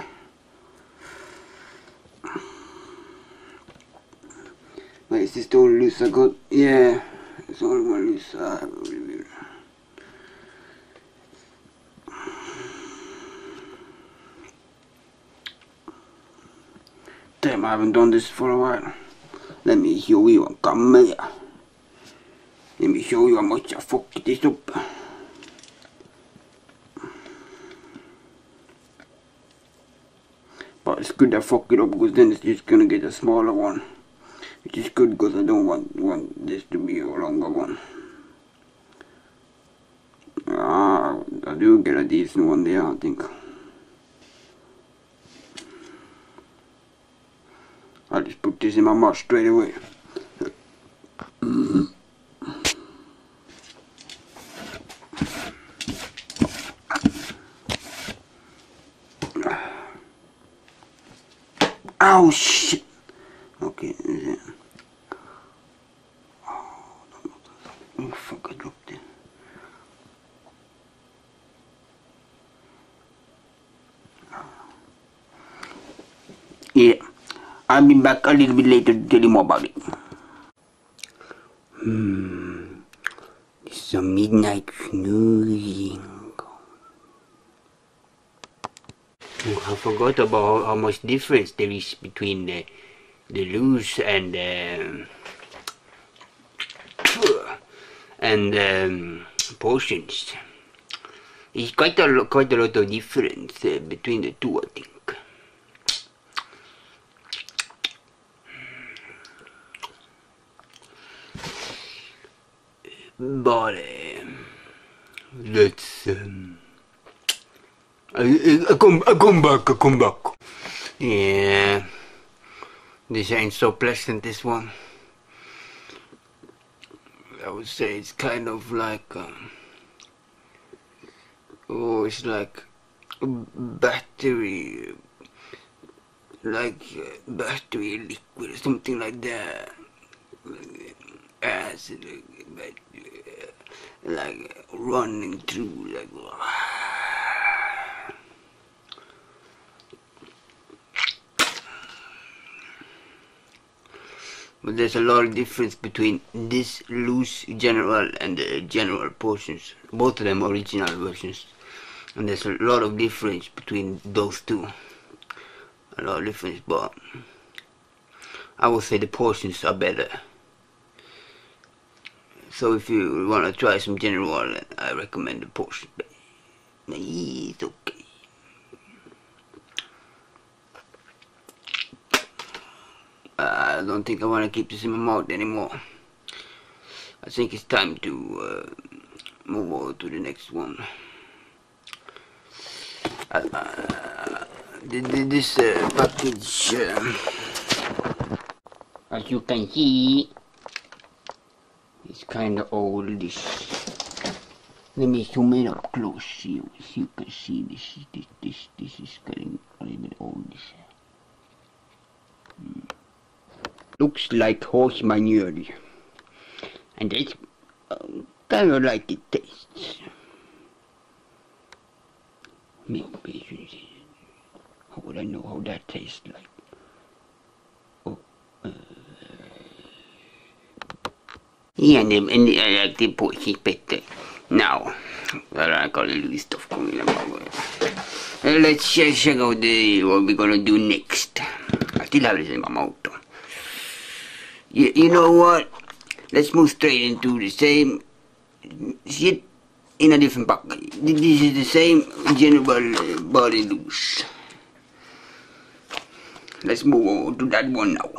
Wait, is this the only loose I got? Yeah, it's all my loose I have reviewed. Damn, I haven't done this for a while. Let me show you, come here. Let me show you how much I fucked this up. But it's good I fuck it up because then it's just gonna get a smaller one. Which is good because I don't want this to be a longer one. Ah, I do get a decent one there, I think. I'll just put this in my mouth straight away. Ow, shit! Okay, oh, fuck, I dropped it. Yeah, I'll be back a little bit later to tell you more about it. It's a midnight snoozing. I forgot about how much difference there is between the loose and potions. It's quite a lot of difference between the two, I think. But let's. I come back. Yeah, this ain't so pleasant, this one. I would say it's kind of like, oh, it's like battery, liquid or something like that. Acid, like running through, like. But there's a lot of difference between this loose general and the general portions. Both of them original versions. And there's a lot of difference between those two. A lot of difference, but I would say the portions are better. So if you want to try some general, I recommend the portions. But it's okay. I don't think I want to keep this in my mouth anymore. I think it's time to move over to the next one. This package, as you can see, is kind of oldish. Let me zoom it up close here, so you can see this is getting a little bit oldish. Looks like horse manure, and it's kind of like it tastes. How would I know how that tastes like? Oh, yeah, and I like the porky better. Now, I got a list of coming about. Let's check out what we're gonna do next. I still have this in my mouth. You know what? Let's move straight into the same shit in a different package. This is the same general body loose. Let's move on to that one now.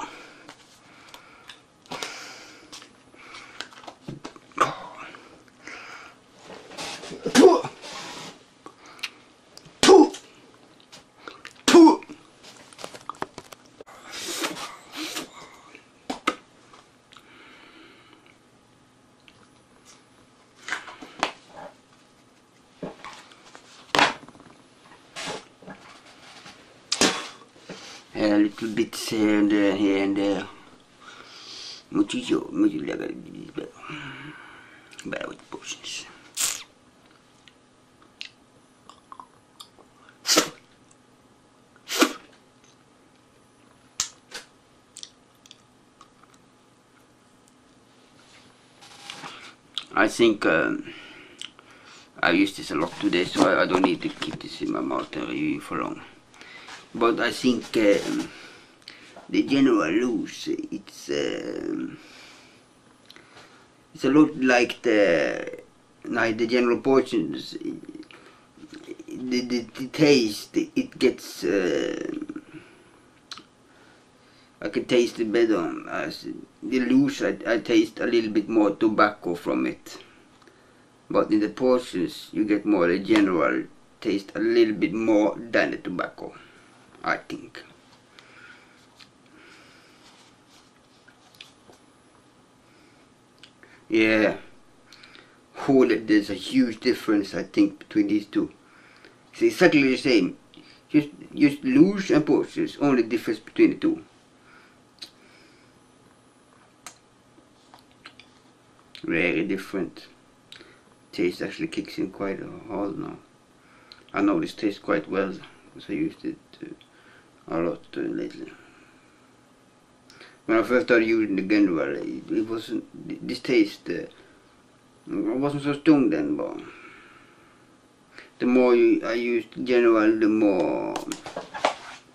Little bits here and there, much better with portions. I think I used this a lot today, so I don't need to keep this in my mouth for long. But I think the general loose, it's a lot like the general portions. The taste, it gets I can taste it better. As the loose, I taste a little bit more tobacco from it, but in the portions you get more the general taste, a little bit more than the tobacco, I think. Yeah, there's a huge difference, I think, between these two. It's exactly the same, just loose and portions, only difference between the two. Very different. Taste actually kicks in quite hard now. I know this tastes quite well because I used it a lot lately. When I first started using the general, it wasn't this taste. Wasn't so strong then, but the more I used general, the more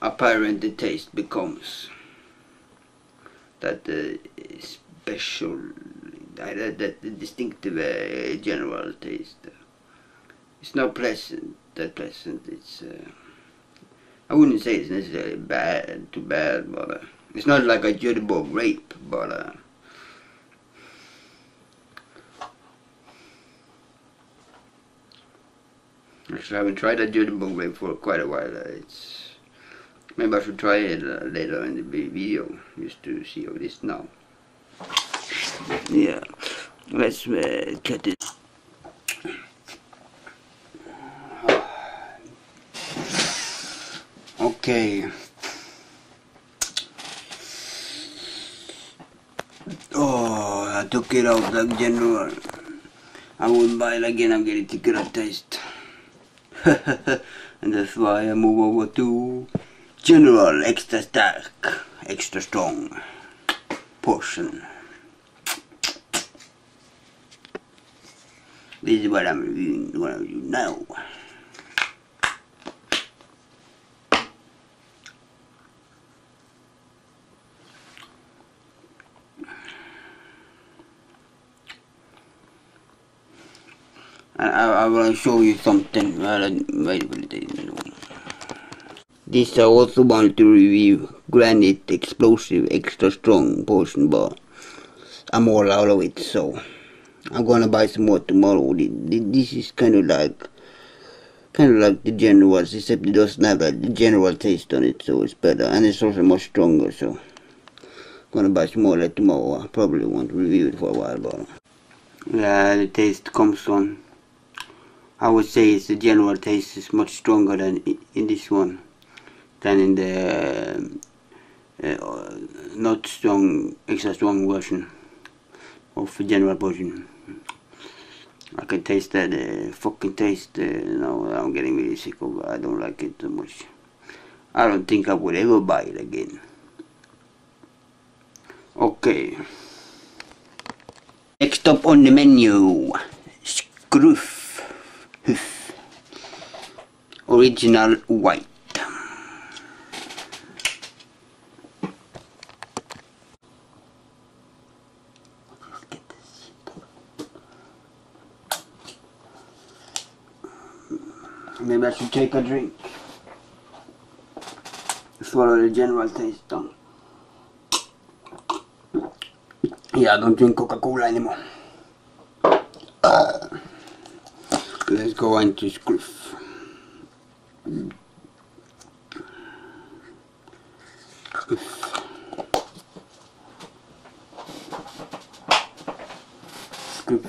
apparent the taste becomes. That special. That distinctive general taste. It's not pleasant, it's I wouldn't say it's necessarily bad, too bad, but it's not like a jitterbug grape, but actually I haven't tried a jitterbug grape for quite a while. It's maybe I should try it later in the video, just to see how it is now. Yeah, let's cut it. Okay. Oh, I took it out the general. I won't buy it again, I'm getting ticker of taste. And that's why I move over to general extra stark, extra strong portion. This is what I'm reviewing, what I do now. I will show you something. This I also want to review, Granite explosive extra strong portion, but I'm all out of it, so I'm gonna buy some more tomorrow. This is kind of like the generals, except it doesn't have a general taste on it, so it's better, and it's also much stronger. So I'm gonna buy some more like tomorrow. I probably won't review it for a while, but yeah, the taste comes on. I would say it's the general taste is much stronger than in this one, than in the not strong, extra strong version of the general portion. I can taste that fucking taste now. I'm getting really sick of it. I don't like it too much. I don't think I would ever buy it again. Okay. Next up on the menu, Scruff. Original white. Maybe I should take a drink. Swallow the general taste down. Yeah, I don't drink Coca-Cola anymore. Let's go into Scruff.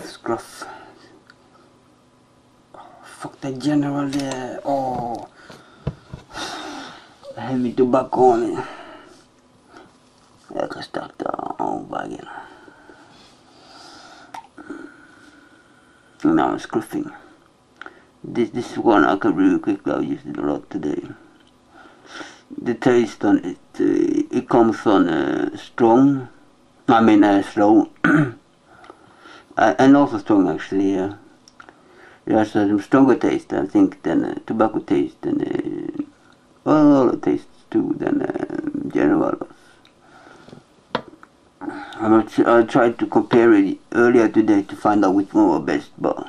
Scruff. Fuck that general there. Oh, heavy tobacco on it. I can start the old bag. Now I'm scruffing. This one I can really quickly. I've used it a lot today. The taste on it, it comes on strong. I mean slow. and also strong actually. There are some stronger taste, I think, than tobacco taste, and other tastes too, than General. I'm not sure, I tried to compare it earlier today to find out which one was best, but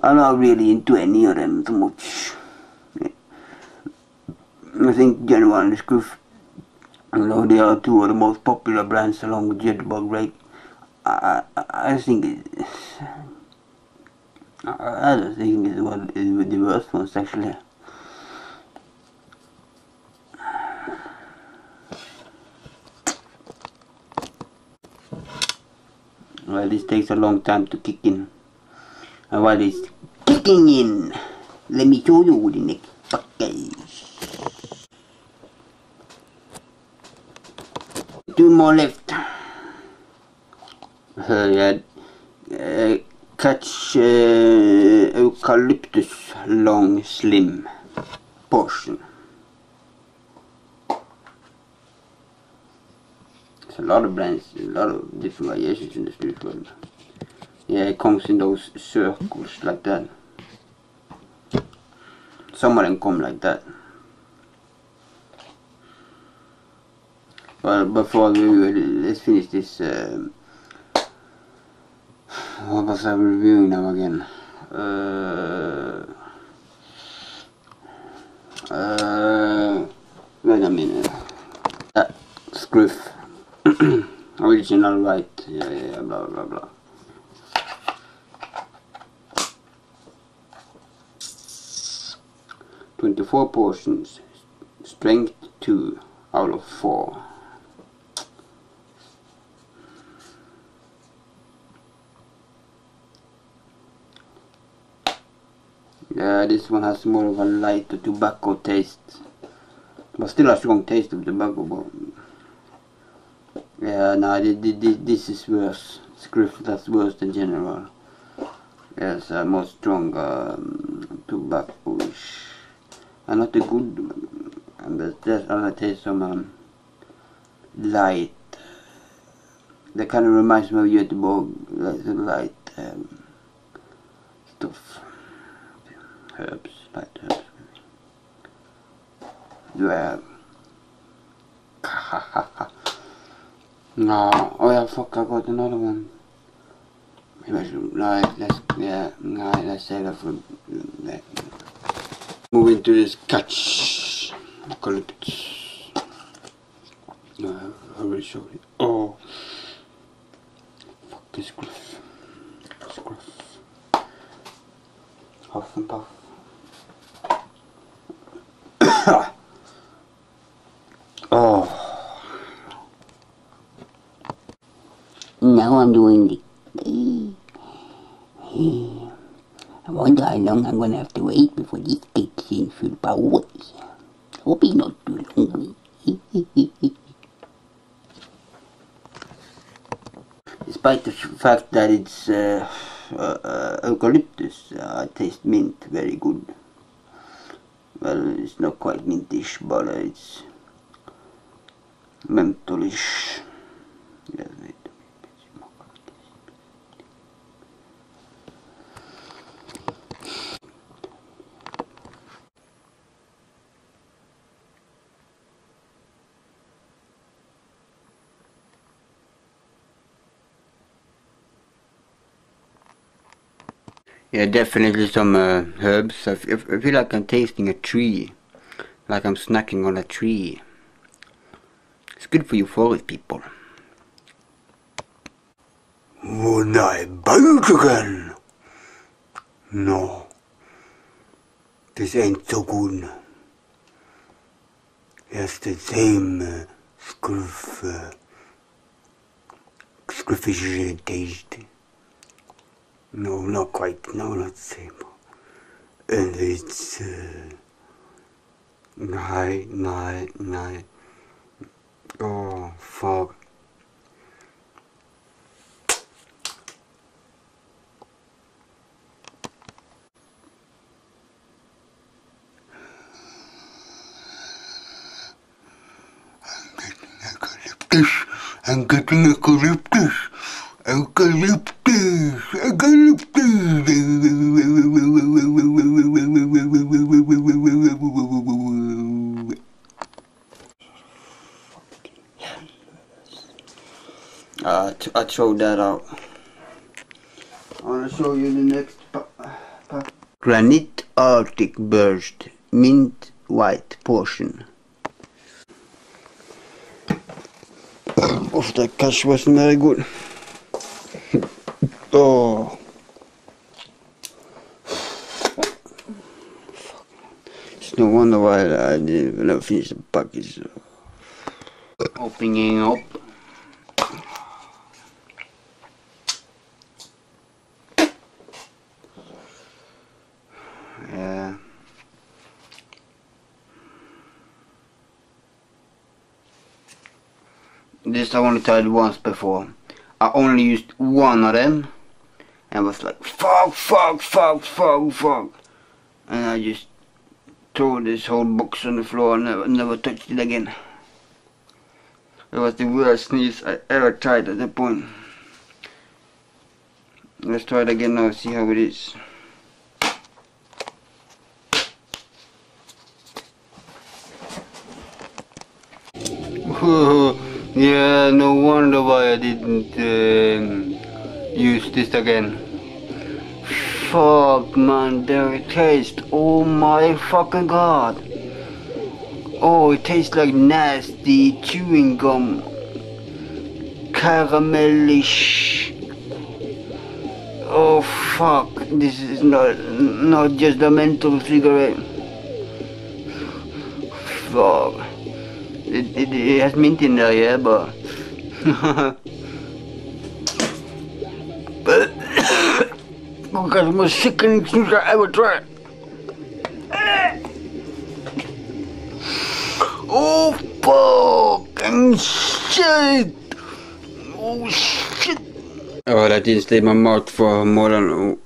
I'm not really into any of them too much. Yeah. I think General and Scruff, they are two of the most popular brands along with Jitterbug Rate. I think it's... I don't think it's one of the worst ones actually. Well, this takes a long time to kick in. And while it's kicking in, let me show you the next package. Two more left. Catch eucalyptus long slim portion. A lot of brands, a lot of different variations in the street world. Yeah, it comes in those circles like that. Some of them come like that. Well, before we let's finish this. What was I reviewing now again? Wait a minute. Scruff. Original white, yeah, blah blah blah. Blah. 24 portions, strength 2 out of 4. Yeah, this one has more of a light tobacco taste, but still a strong taste of tobacco. But yeah, no, this is worse. Scruff, that's worse than General. Yes, more strong tobacco-ish. And not a good, but there's other taste, some light. That kind of reminds me of Göteborg, light stuff. Herbs, light herbs. Yeah. No, oh yeah, fuck, I got another one. Maybe I should, let's save that for that. Moving to this Catch. Eucalyptus. No, I already showed it. Oh. Fuck this Scruff. Scruff. Huff and puff. Oh. Now I'm doing the... I wonder how long I'm gonna have to wait before this takes in full power. I hope it's not too long. Despite the fact that it's eucalyptus, I taste mint very good. Well, it's not quite mintish, but it's mentolish. Yeah, yeah, definitely some herbs. I feel like I'm tasting a tree, like I'm snacking on a tree. It's good for you forest people. Would I bite again? No. This ain't so good. It's the same Scruff, Scruffish taste. No, not quite, no, not the same. And it's... no. Oh, fuck. I'm getting eucalyptus. I chewed that out. I want to show you the next part. Granite Arctic burst, mint white portion. Oof, that catch wasn't very good. Oh. It's no wonder why I didn't finish the package. Opening up. This I only tried once before. I only used one of them and was like fuck, and I just threw this whole box on the floor and never touched it again. It was the worst sneeze I ever tried at that point. Let's try it again now, see how it is. Whoa. Yeah, no wonder why I didn't use this again. Fuck man, there it tastes. Oh my fucking god. Oh, it tastes like nasty chewing gum. Caramelish. Oh fuck, this is not just a mental cigarette. Fuck. It has mint in there, yeah, but because the most sickening snooze I ever tried. Oh fucking shit! Oh shit! Oh, that didn't stay in my mouth for more than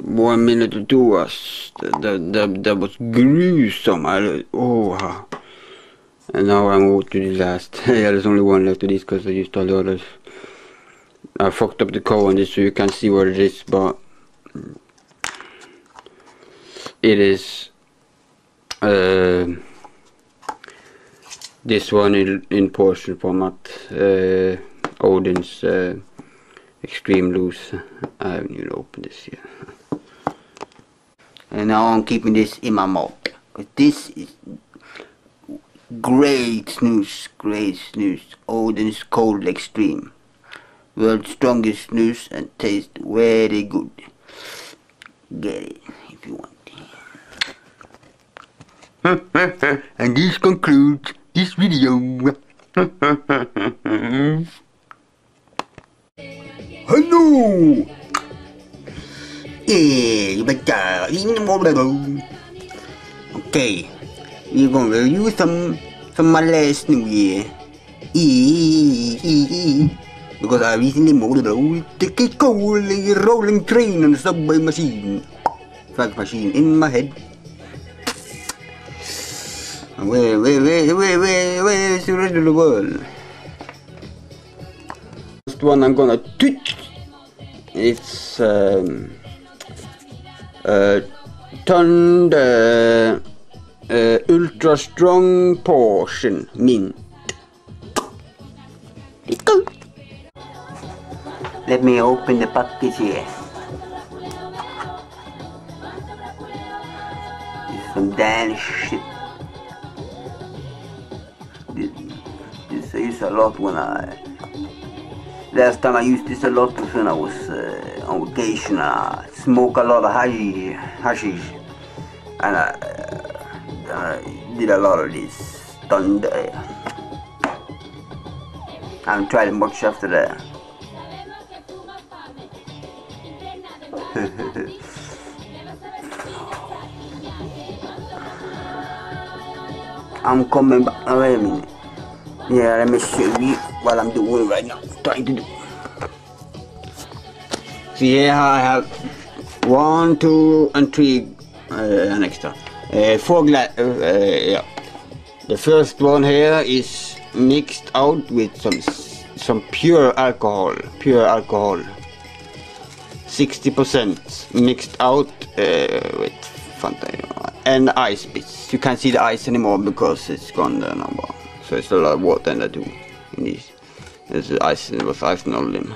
1 minute or 2 hours. That was gruesome. Oh. And now I'm over to the last. Yeah, there's only one left of this because I used all the others. I fucked up the cover on this so you can't see what it is, but it is this one in portion format. Oden's Extreme Loose. I haven't even opened this yet. And now I'm keeping this in my mouth. This is great snooze, Oden's Cold Extreme. World's strongest snooze and tastes very good. Get it if you want. And this concludes this video. Hello! Okay. We're gonna review some my last new year. Because I recently motored out the kick a rolling train on the subway machine. Fax machine in my head. Where is the rest of the world? First one I'm gonna touch. It's Thunder. Ultra strong portion mint. Let me open the package here. It's some Danish shit. This I used a lot when I. Last time I used this a lot was when I was on vacation. I smoked a lot of hashish, and I did a lot of this thunder. I haven't tried much after that. I'm coming back. Oh, wait a minute. Yeah, let me show you what I'm doing right now. Trying to do. So here I have 1, 2, and 3 an extra. The first one here is mixed out with some some pure alcohol. 60% mixed out with Fanta and ice bits. You can't see the ice anymore because it's gone there now. So it's a lot of water and I do in these. There's ice, it was ice and all them.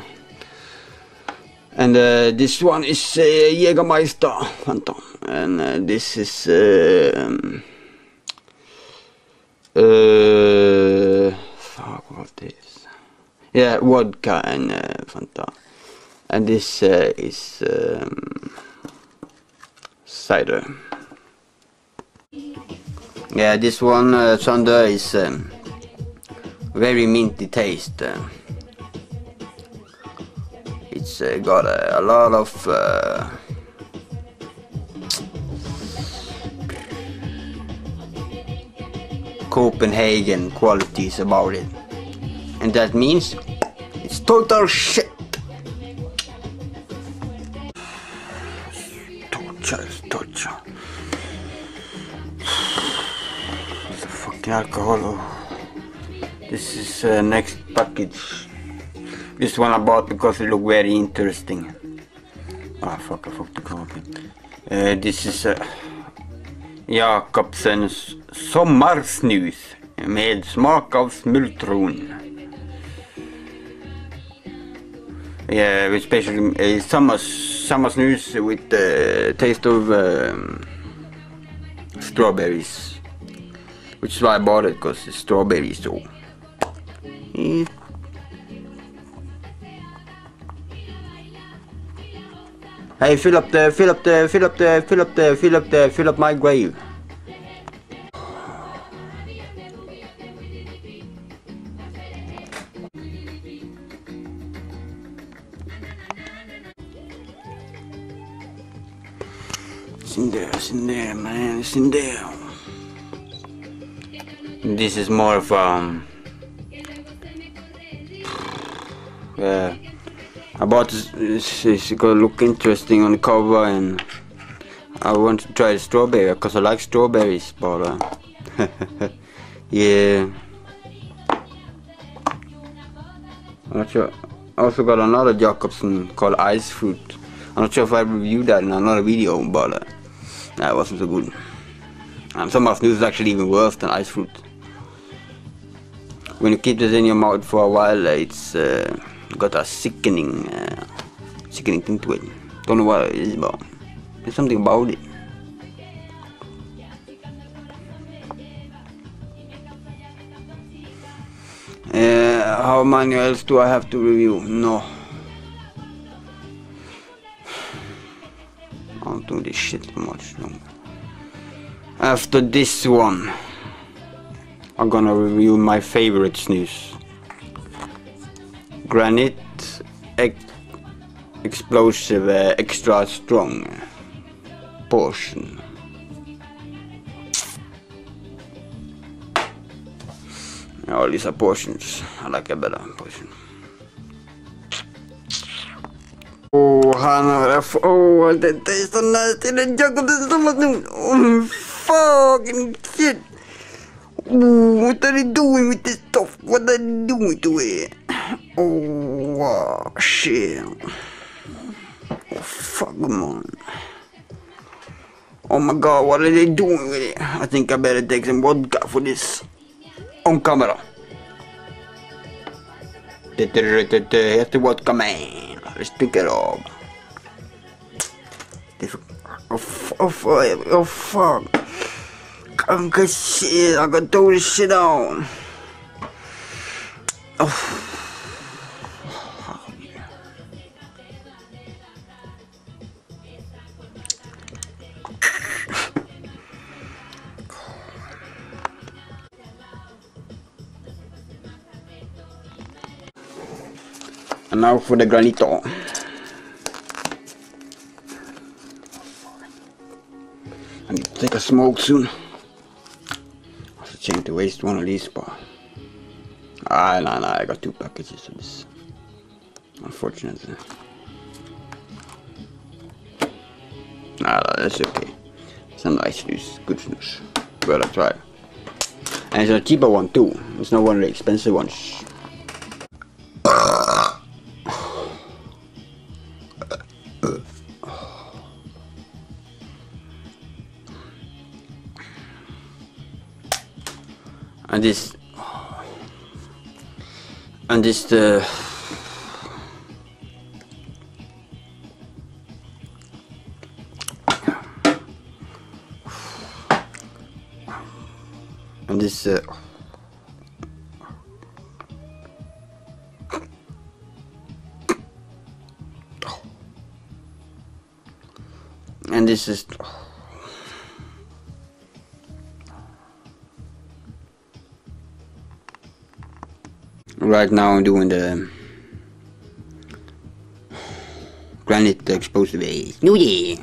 And this one is Jägermeister Fanta. And this is fuck, what this? Yeah, vodka and Fanta. And this is cider. Yeah, this one Thunder is very minty taste. It's got a lot of Copenhagen qualities about it, and that means it's total shit. Torture. It's a fucking alcohol. This is next package. This one I bought because it looked very interesting. Ah, fuck, I fucked the cover. This is Jacobsen's sommarsnus med smak av smultron. Yeah, it's basically a summer snooze with the taste of strawberries, which is why I bought it, because it's strawberries. So hey, fill up my grave. It's in there, man, it's in there. This is more of about this is gonna look interesting on the cover, and I want to try the strawberry because I like strawberries, but yeah. I'm not sure. I also got another Jacobsen called Ice Fruit. I'm not sure if I reviewed that in another video, but that wasn't so good. Some of this is actually even worse than ice fruit. When you keep this in your mouth for a while, it's got a sickening thing to it. Don't know what it is, but there's something about it. How many else do I have to review? No. I don't do this shit much longer. After this one, I'm gonna review my favorite snus. Granite Explosive Extra Strong Portion. All these are portions. I like a better portion. Oh, Hannah, oh, that tastes so nasty, the Jacobsen's so much. Oh, fucking shit. Oh, what are they doing with this stuff? What are they doing to it? Oh, shit. Oh, fuck, come on. Oh my god, what are they doing with it? I think I better take some vodka for this. On camera. Here's the vodka, man. Let's pick it up. Oh fuck. I'm good shit, I gotta throw this shit on. Oh. And now for the granito. I need to take a smoke soon. I should change to waste one of these, but I got two packages of this, unfortunately. That's okay. It's a nice snooze, good snooze. Well, I tried. And it's a cheaper one too. It's not one of the expensive ones. And this and this is right now I'm doing the granite explosive base. New year.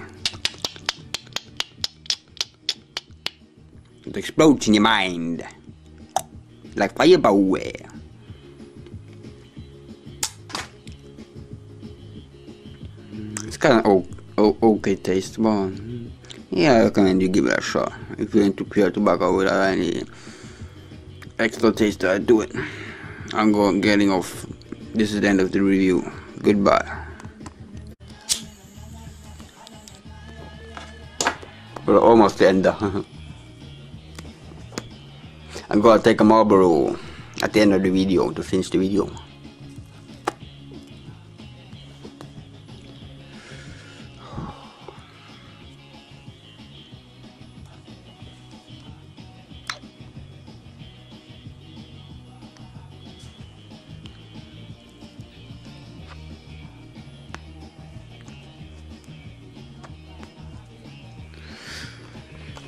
It explodes in your mind like fireball. It's kind of okay taste, but yeah, I recommend you give it a shot. If you want to pure tobacco without any extra taste, do it. I'm going getting off. This is the end of the review. Goodbye. We're almost the end. I'm gonna take a Marlboro at the end of the video to finish the video.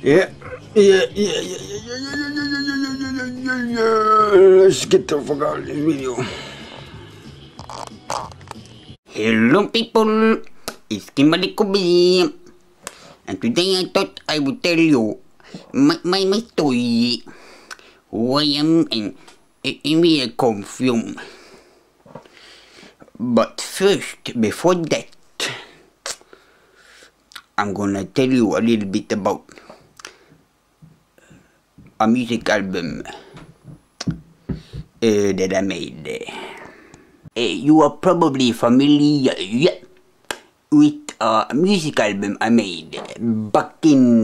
Yeah. Let's get the fuck out of this video. Hello people, it's Kimberly Gooby, and today I thought I would tell you my story, who I am and where I come from. But first, before that, I'm gonna tell you a little bit about a music album that I made. You are probably familiar with a music album I made back in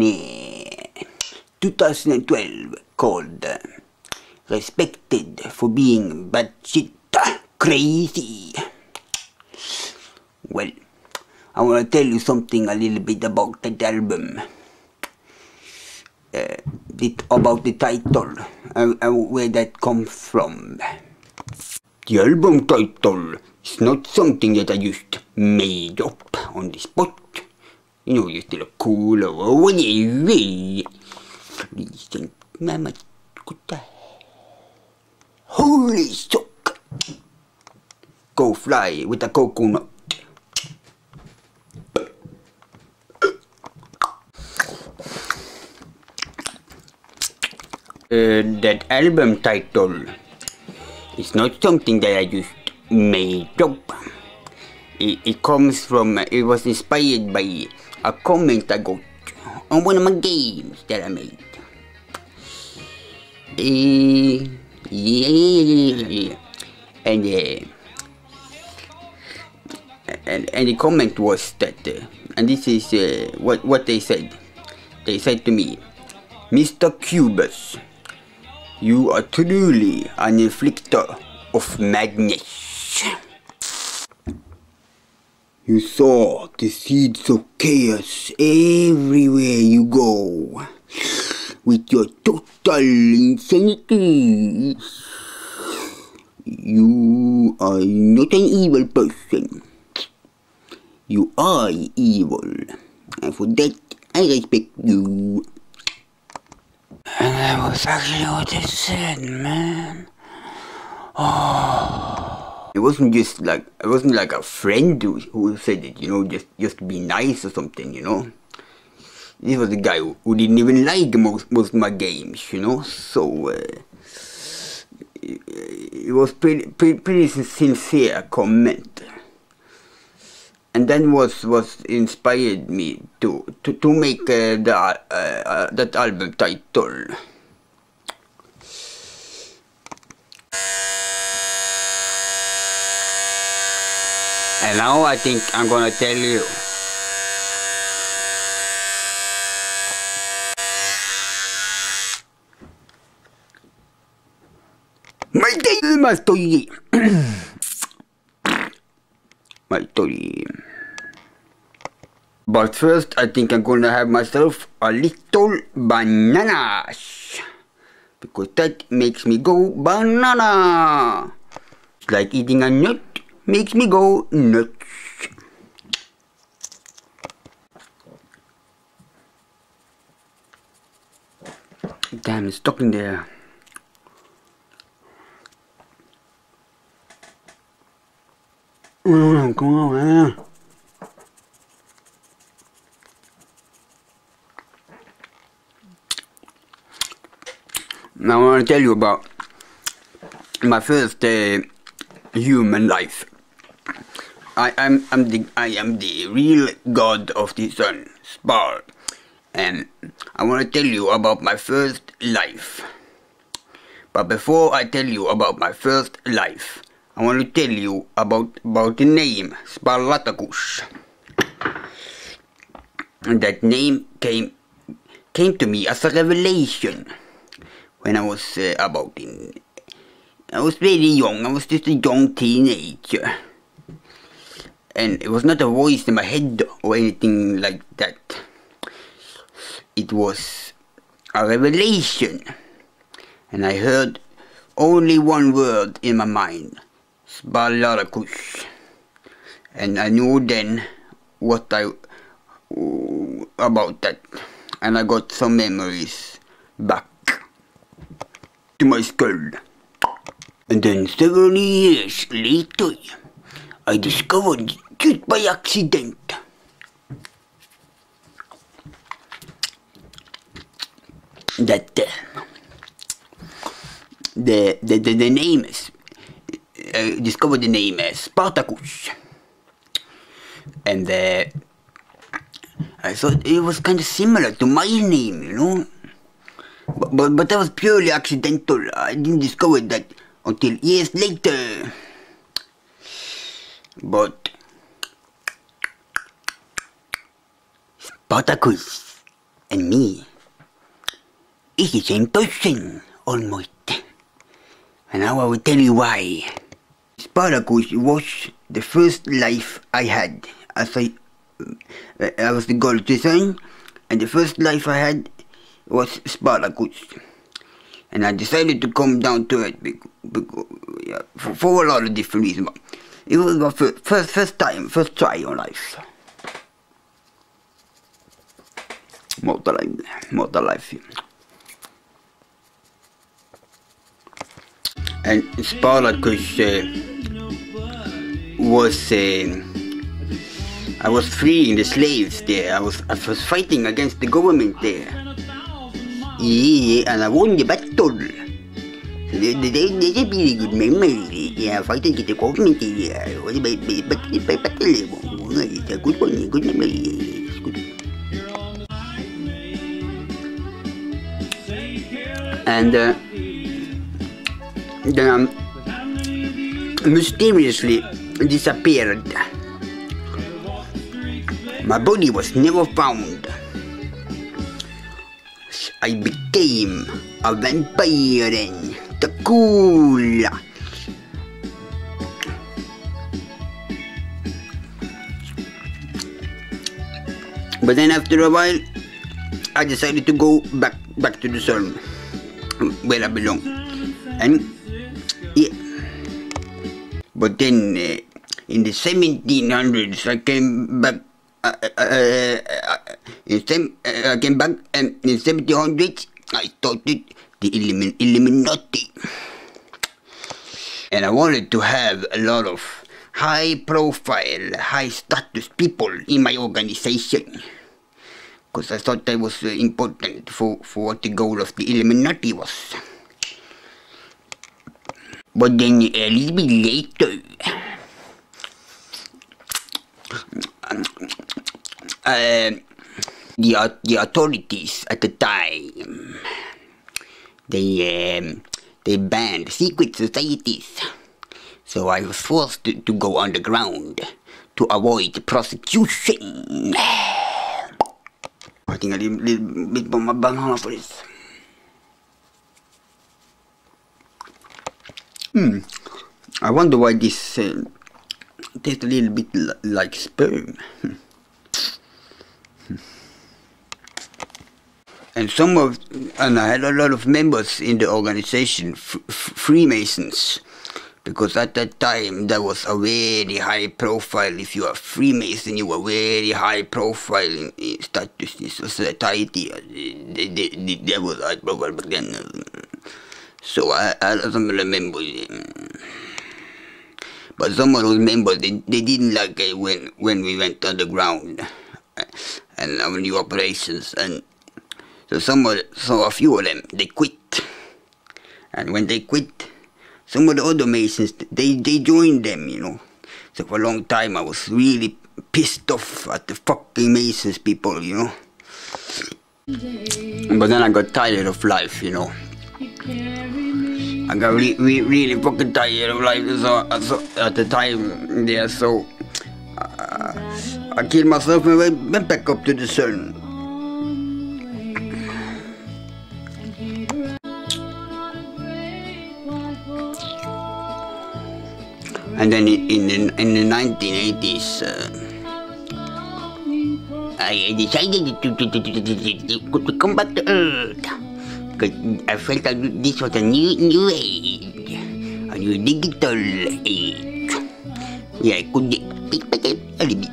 2012 called Respected for Being Batshit Crazy. Well, I want to tell you something a little bit about that album. About the title and where that comes from. The album title is not something that I just made up on the spot. You know, just a cool or whatever. Listen, mama, holy suck! Go fly with a coconut. That album title is not something that I just made up. It comes from, it was inspired by a comment I got on one of my games that I made. And the comment was that, and this is what they said. They said to me, Mr. Cubus, you are truly an inflictor of madness. You sow the seeds of chaos everywhere you go with your total insanity. You are not an evil person. You are evil, and for that I respect you. And that was actually what they said, man. Oh. It wasn't like a friend who said it, you know, just to be nice or something, you know. This was a guy who didn't even like most of my games, you know. So it was pretty sincere comment, and then was inspired me to make that album title. And now I think I'm gonna tell you. my story. My story. But first, I think I'm gonna have myself a little bananas. Because that makes me go banana. It's like eating a nut makes me go nuts. Damn, it's stuck in there. Come on, man. Now I want to tell you about my first human life. I am the real god of the sun, Spar, and I want to tell you about my first life. But before I tell you about my first life, I want to tell you about the name Spartacus. And that name came to me as a revelation. When I was I was very young, I was just a young teenager. And it was not a voice in my head or anything like that. It was a revelation. And I heard only one word in my mind, Spartacus. And I knew then about that. And I got some memories back to my skull. And then several years later, I discovered just by accident that the name is, I discovered the name as Spartacus. And I thought it was kind of similar to my name, you know. But that was purely accidental. I didn't discover that until years later. But Spartacus and me is the same person, almost. And now I will tell you why. Spartacus was the first life I had. As I was the god of the sun, and the first life I had was Spartacus, and I decided to come down to it for a lot of different reasons. It was my first try on life. Mortal life. And Spartacus was. I was freeing the slaves there. I was fighting against the government there. Yeah, and I won the battle. So there's a really good memory. Yeah, fighting against the government here. I won the battle. It's a good one, good memory. It's good. And then I mysteriously disappeared. My body was never found. I became a vampire in the cool. But then after a while, I decided to go back to the sun, where I belong. And yeah. But then in the 1700s, I came back. I came back, and in 1700s I started the Illuminati, and I wanted to have a lot of high-profile, high-status people in my organization, because I thought that was important for what the goal of the Illuminati was. But then a little bit later, the authorities at the time, they banned secret societies, so I was forced to go underground to avoid prosecution. I think I need a little bit more banana for this. I wonder why this tastes a little bit like sperm. And I had a lot of members in the organization, Freemasons, because at that time that was a very high profile. If you are Freemason, you were very high profile in status in society. That was high profile back then. So I don't remember. But some of those members, they didn't like it when we went underground and our new operations. And so a few of them, they quit. And when they quit, some of the other Masons, they joined them, you know. So for a long time I was really pissed off at the fucking Masons people, you know. But then I got tired of life, you know. I got really fucking tired of life, so at the time there, so I killed myself and went back up to the sun. And then in the 1980s, I decided to come back to Earth, because I felt that this was a new age, a new digital age. Yeah, I could speak back a little bit,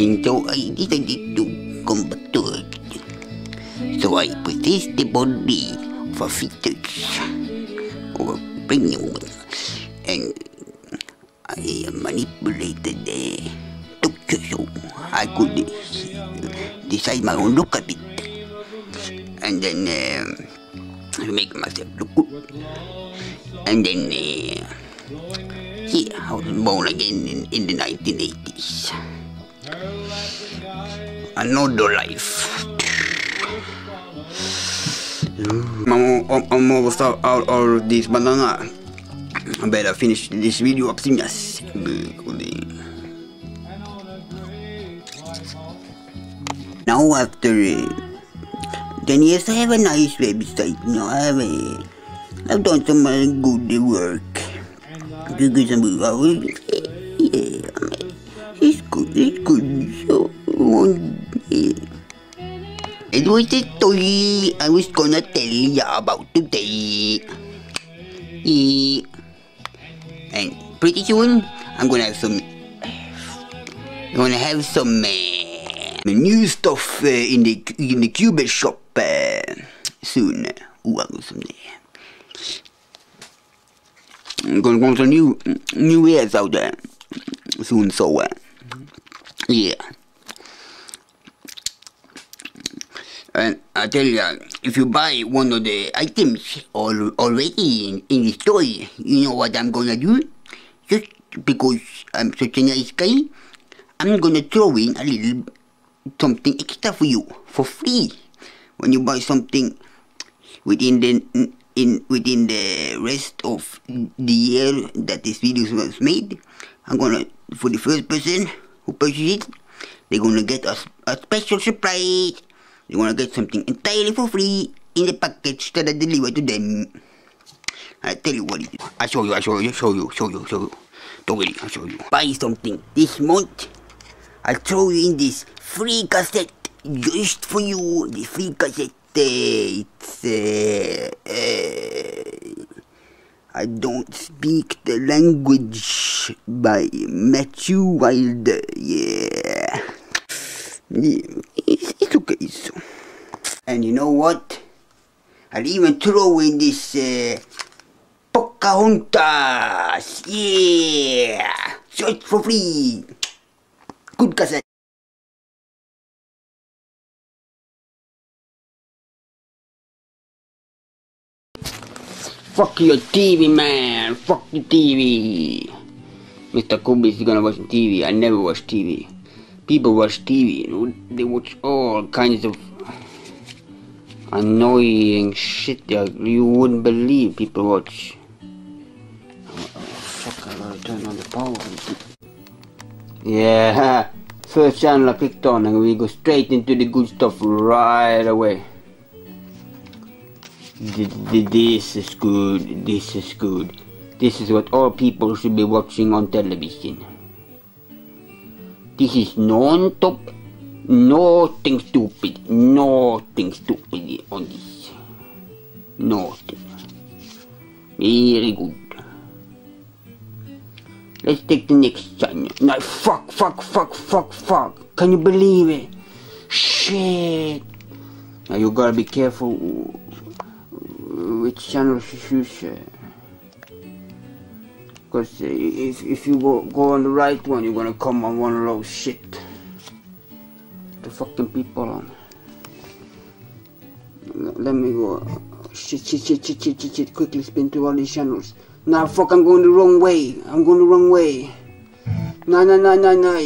and so I decided to come back to Earth. So I possessed the body of a fetus, or a pregnant woman, and I manipulated the structure so I could decide my own look at it, and then make myself look good, and then see, I was born again in the 1980s. Another life. I'm almost out of this banana. I better finish this video up soon, yes. Now after 10 years I have a nice website, you know. I've done some good work. Yeah, it's good. So it was a story I was gonna tell you about today. And pretty soon, I'm gonna have some new stuff in the Cuba shop soon. Ooh, I'll go someday. I'm gonna go some new wares out there soon. So yeah. And I tell you, if you buy one of the items already in the store, you know what I'm gonna do? Just because I'm such a nice guy, I'm gonna throw in a little something extra for you for free when you buy something within the rest of the year that this video was made. I'm gonna, for the first person who purchases it, they're gonna get a special surprise. They want to get something entirely for free in the package that I deliver to them. I tell you what it is. I show you. Don't worry, I show you. Buy something this month. I throw you in this free cassette just for you. The free cassette. It's I don't speak the language by Matthew Wilder. Yeah. It's okay, so. And you know what? I'll even throw in this Pocahontas! Yeah! Search for free! Good cassette! Fuck your TV, man! Fuck the TV! Mr. Kobe is gonna watch TV. I never watch TV. People watch TV, you know, they watch all kinds of annoying shit that you wouldn't believe people watch. Oh fuck, I gotta turn on the power. Yeah, first channel I clicked on and we go straight into the good stuff right away. This is good, This is what all people should be watching on television. This is non-stop, nothing stupid on this. Nothing. Very good. Let's take the next channel. No, fuck. Can you believe it? Shit. Now you gotta be careful which channel you share. Because if you go on the right one, you're gonna come on one of those shit. The fucking people on. Let me go. Shit. Quickly spin through all these channels. Nah, fuck, I'm going the wrong way. Nah.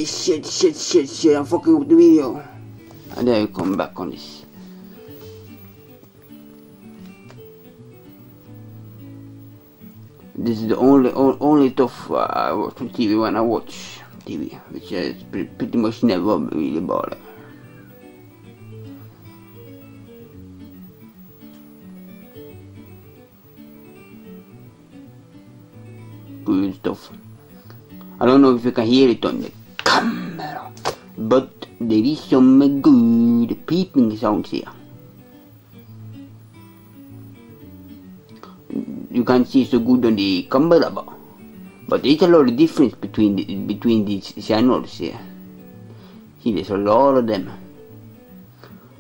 Shit. I'm fucking with the video. And then you come back on this. This is the only tough I watch on TV when I watch TV, which is pretty much never really bother. Good stuff. I don't know if you can hear it on the camera, but there is some good peeping sounds here. You can't see so good on the camera, but there's a lot of difference between these channels here. See, there's a lot of them,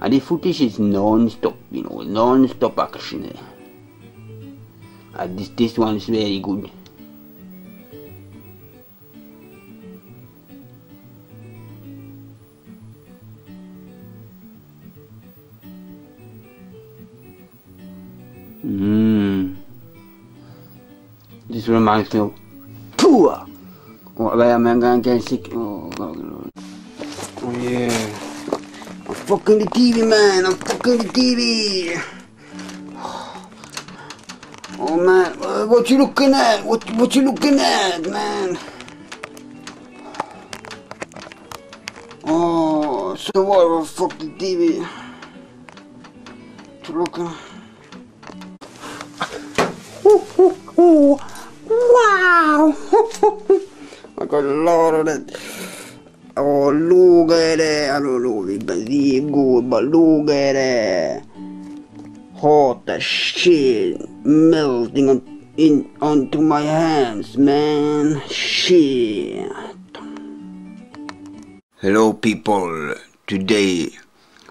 and the footage is non-stop, you know, non-stop action here. And this one is very good. This reminds me of Pua! Oh, wait, I'm gonna get sick. Oh, God. Oh, yeah. I'm fucking the TV, man. I'm fucking the TV. Oh, man. What you looking at? What you looking at, man? Oh, so what? Fuck the TV. What you looking at? Ooh, wow! I got a lot of that. Oh, look at it. I don't know if it's good, but look at it. Hot as shit, melting onto my hands, man. Shit. Hello, people. Today,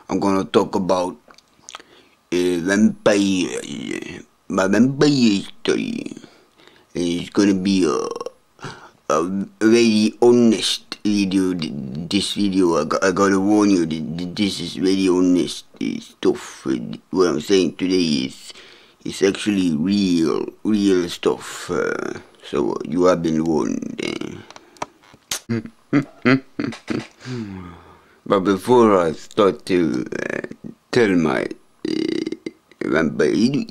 I'm gonna talk about my vampire history. It's gonna be a very honest video. This video, I gotta warn you, this is very honest stuff. What I'm saying today is actually real stuff. So you have been warned. But before I start to tell my vampire history,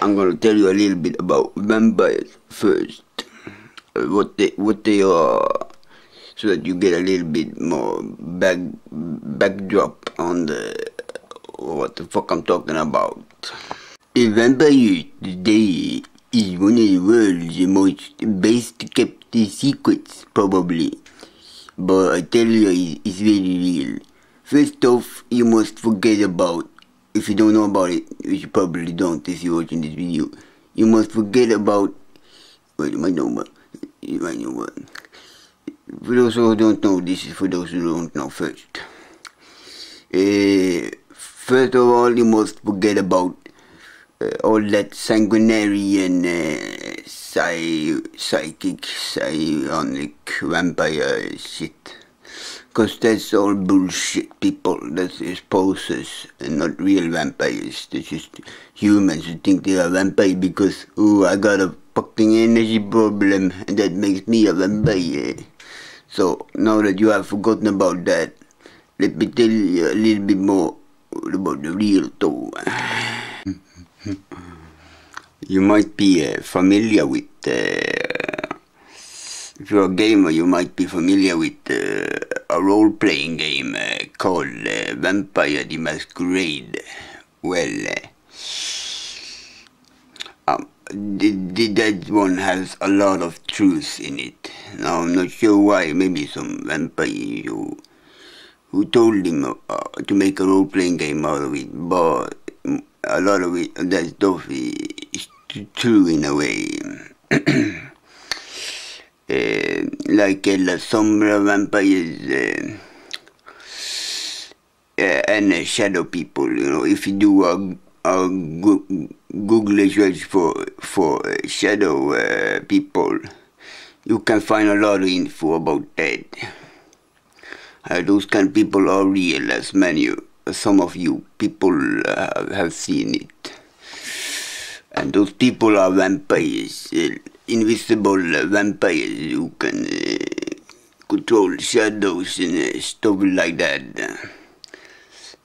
I'm gonna tell you a little bit about vampires first, what they are, so that you get a little bit more backdrop on what the fuck I'm talking about. A vampire today is one of the world's most best kept secrets, probably, but I tell you, it's very real. First off, you must forget about. If you don't know about it, which you probably don't if you're watching this video, you must forget about. Wait, you might know what. For those who don't know, this is for those who don't know first. First of all, you must forget about all that sanguinary and psychic, psionic vampire shit. Because that's all bullshit, people. That is posers and not real vampires. They're just humans who think they are vampires because, oh, I got a fucking energy problem and that makes me a vampire. So, now that you have forgotten about that, let me tell you a little bit more about the real though. You might be familiar with... if you're a gamer, you might be familiar with... a role-playing game called Vampire: The Masquerade. Well, That one has a lot of truth in it. Now I'm not sure why. Maybe some vampire who told him to make a role-playing game out of it, but a lot of it, that stuff is true in a way. Like La Sombra vampires and shadow people, you know. If you do a Google search for shadow people, you can find a lot of info about that. Those kind of people are real, as many, some of you people have seen it. And those people are vampires, invisible vampires who can control shadows and stuff like that.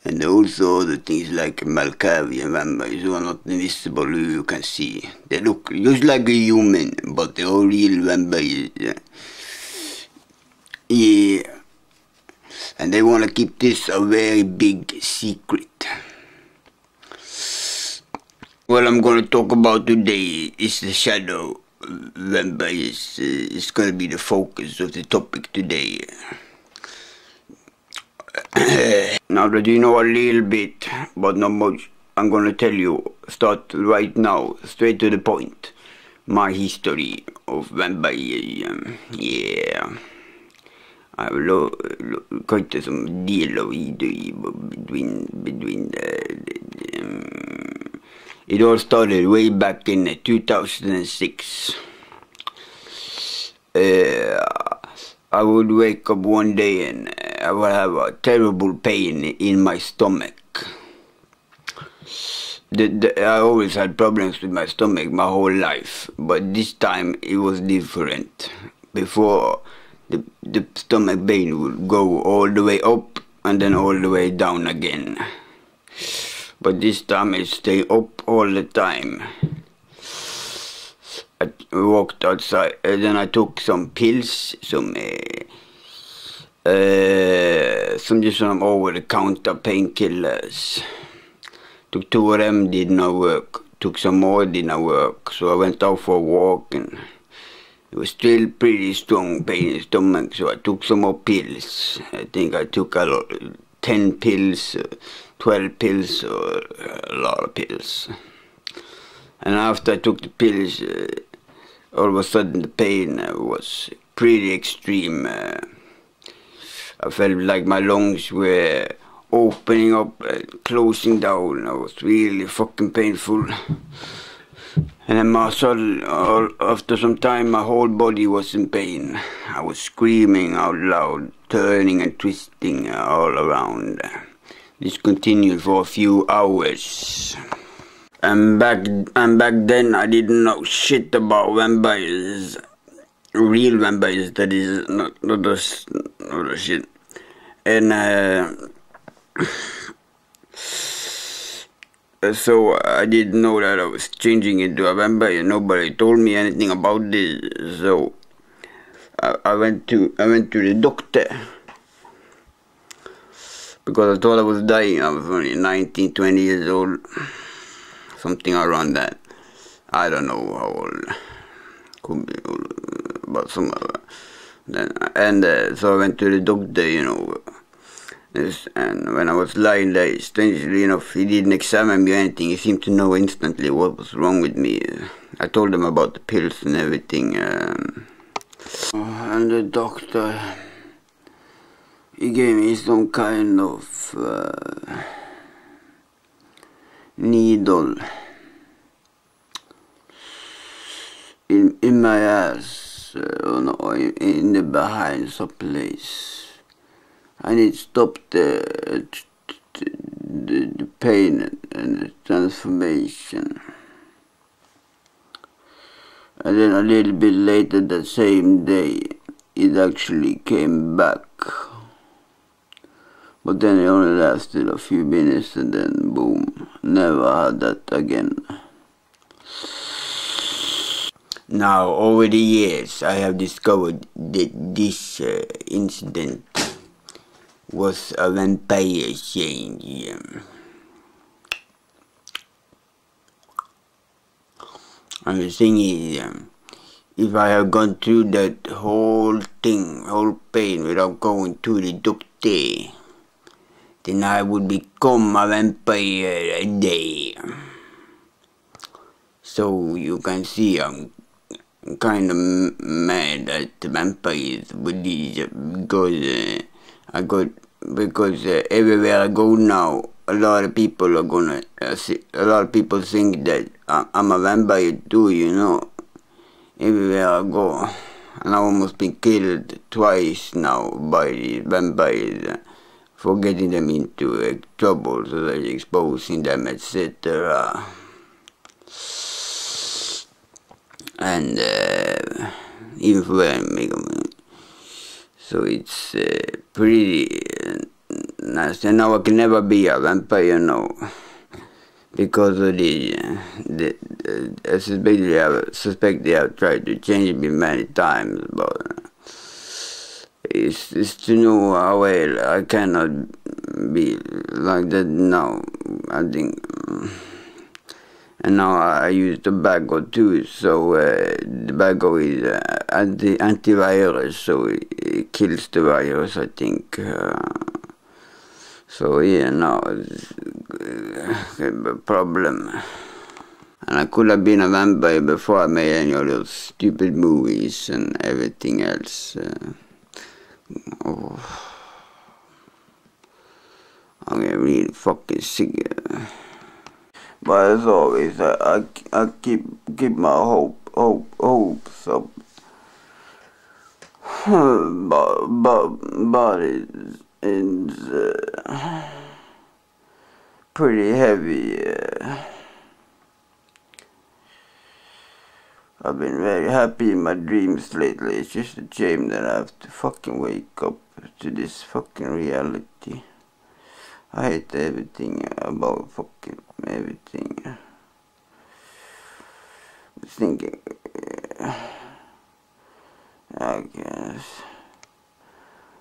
And also other things like Malkavian vampires who are not invisible, who you can see. They look just like a human, but they are real vampires. Yeah. And they want to keep this a very big secret. What I'm going to talk about today is the shadow vampires. It's going to be the focus of the topic today. Now that you know a little bit, but not much, I'm going to tell you, start right now, straight to the point, my history of vampires. Yeah. I have quite some dialogue between the it all started way back in 2006. I would wake up one day and I would have a terrible pain in my stomach. I always had problems with my stomach my whole life, but this time it was different. Before, the stomach pain would go all the way up and then all the way down again. But this time it stayed up all the time. I walked outside and then I took some pills, some over-the-counter painkillers. Took 2 of them, did not work. Took some more, did not work. So I went out for a walk and it was still pretty strong pain in the stomach, so I took some more pills. I think I took a lot, 10 pills, 12 pills, or a lot of pills. And after I took the pills, all of a sudden the pain was pretty extreme. I felt like my lungs were opening up and closing down. It was really fucking painful. And then after some time, my whole body was in pain. I was screaming out loud, turning and twisting all around. This continued for a few hours. And back then, I didn't know shit about vampires. Real vampires, that is, not shit. And so I didn't know that I was changing into a vampire. Nobody told me anything about this. So I went to the doctor because I thought I was dying. I was only 19, 20 years old, something around that. I don't know how old. Could be old, but some. And so I went to the doctor, you know. And when I was lying there, strangely enough, he didn't examine me or anything. He seemed to know instantly what was wrong with me. I told him about the pills and everything. And the doctor, he gave me some kind of needle in my ass, or in the behind someplace. And it stopped the pain and the transformation. And then a little bit later, the same day, it actually came back. But then it only lasted a few minutes and then boom, never had that again. Now, over the years, I have discovered that this incident was a vampire change. And the thing is, if I have gone through that whole thing, whole pain, without going to the doctor, then I would become a vampire a day. So you can see I'm kind of mad at the vampires with these, because everywhere I go now, a lot of people are gonna a lot of people think that I'm a vampire too, you know. Everywhere I go, and I've almost been killed twice now by these vampires for getting them into trouble, so that exposing them, etc. And even for where I make them. So it's pretty nice. And now I can never be a vampire now, because of I suspect they have tried to change me many times, but it's to know how well I cannot be like that now, I think. And now I use tobacco too, so tobacco is antivirus, so it kills the virus, I think. So yeah, now it's a problem. And I could have been a vampire before I made any of those stupid movies and everything else. I'm getting really fucking sick. But as always, I keep my hopes up. But it's pretty heavy. I've been very happy in my dreams lately. It's just a shame that I have to fucking wake up to this fucking reality. I hate everything about fucking everything. Thinking, I guess,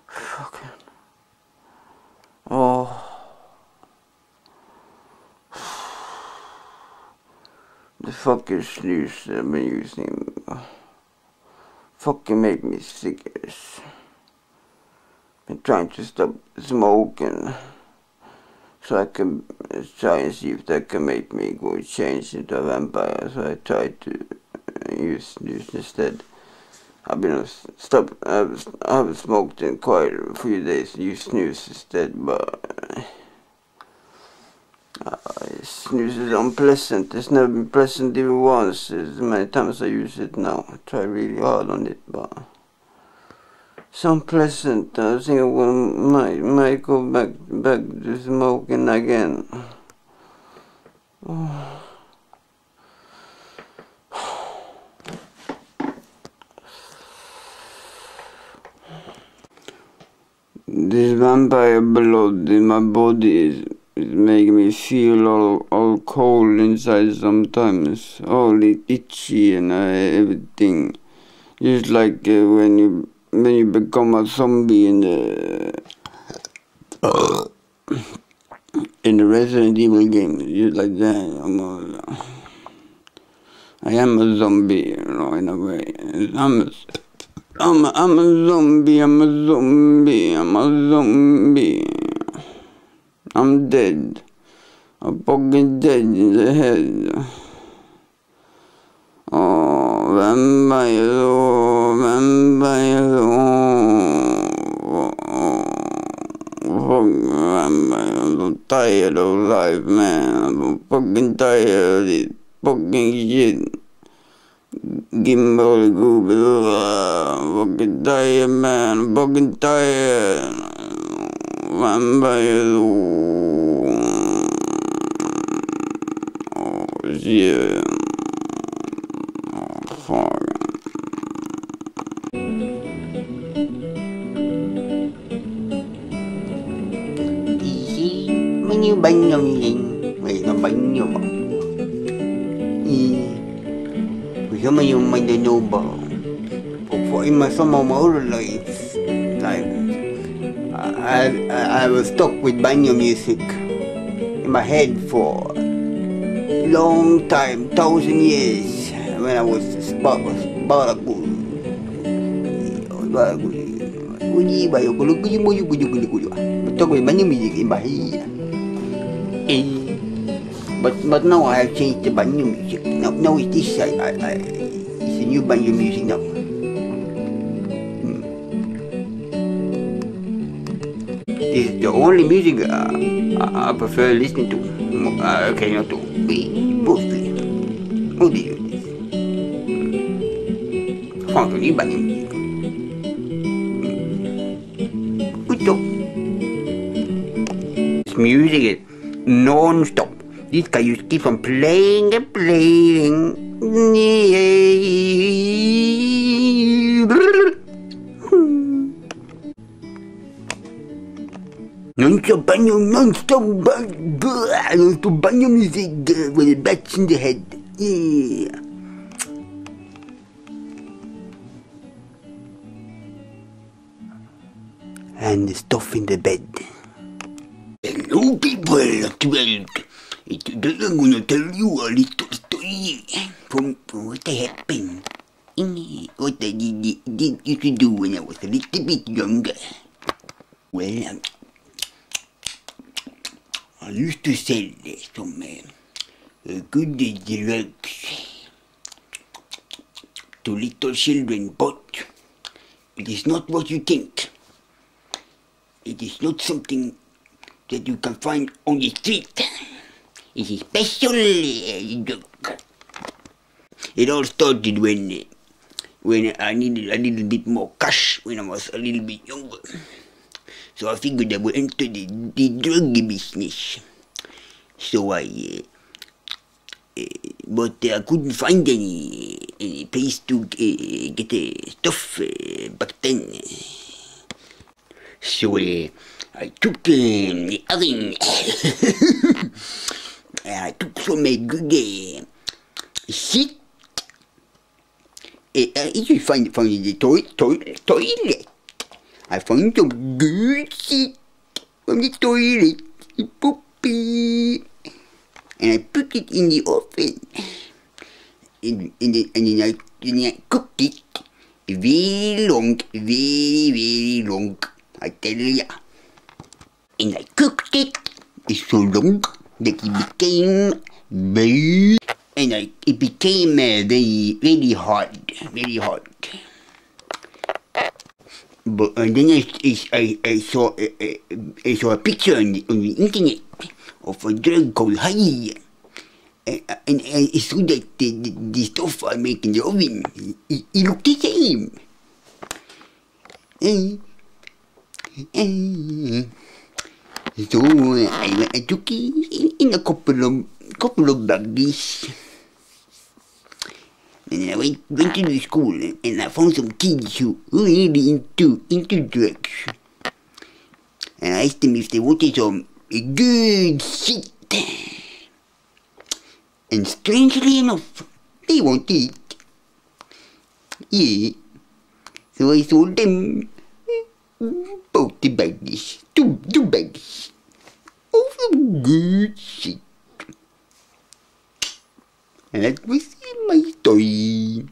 fucking, oh, the fucking snooze that I've been using, fucking make me sick. Been trying to stop smoking, so I can try and see if that can make me go change into a vampire. So I tried to use this instead. I've been stopped. I haven't smoked in quite a few days. Use snooze instead, but snooze is unpleasant. It's never been pleasant even once. As many times I use it now. I try really hard on it, but it's unpleasant. I think I might go back to smoking again. Oh. This vampire blood in my body is making me feel all cold inside sometimes, all itchy and everything. Just like when you become a zombie in the Resident Evil game, just like that. I am a zombie, you know, in a way. I'm a zombie. I'm dead. I'm fucking dead in the head. Oh, vampire, oh, vampire, oh, vampire, I'm so tired of life, man. I'm so fucking tired of this fucking shit. Kimberly Gooby, oh, fucking tired, man. I'm fucking tired. Vampire, oh, yeah. Bánh cho mình vì nó bánh nhiều bọc vì sao mà dùng mình để nô bờ phục vụ mà sao màu mẫu rồi lại I was stuck with banjo music in my head for a long time, 1,000 years. when I was Spartacus. But now I have changed the banjo music. Now it's this side. It's a new banjo music now. This is the only music I prefer listening to. Okay, not to mostly. Only this. Found a new banjo music. Good job. This music is non-stop. This guy just keeps on playing and playing. Non-stop banjo, non-stop banjo music with a bat in the head. Yeah. And the stuff in the bed. Hello people of the world. Today I'm gonna tell you a little story from what happened, what I did used to do when I was a little bit younger. Well, I used to sell some good drugs to little children, but it is not what you think. It is not something that you can find on the street. It's a special drug. It all started when I needed a little bit more cash when I was a little bit younger. So I figured I would enter the drug business. So but I couldn't find any place to get stuff back then. So I took the oven. I took some good shit. I found the toilet. I found some good shit from the toilet. Poopy. And I put it in the oven. And then I cooked it very, very long. I tell ya. And I cooked it so long that it became very, very hard, very hard. But then I saw a picture on the internet of a drug called honey, and I saw that the stuff I make in the oven, it looked the same. So I took it in a couple of baggies, and I went to the school, and I found some kids who were really into drugs, and I asked them if they wanted some good shit, and strangely enough, they wanted it. Yeah, so I told them both the baggies, two baggies of some good shit. And that was my story.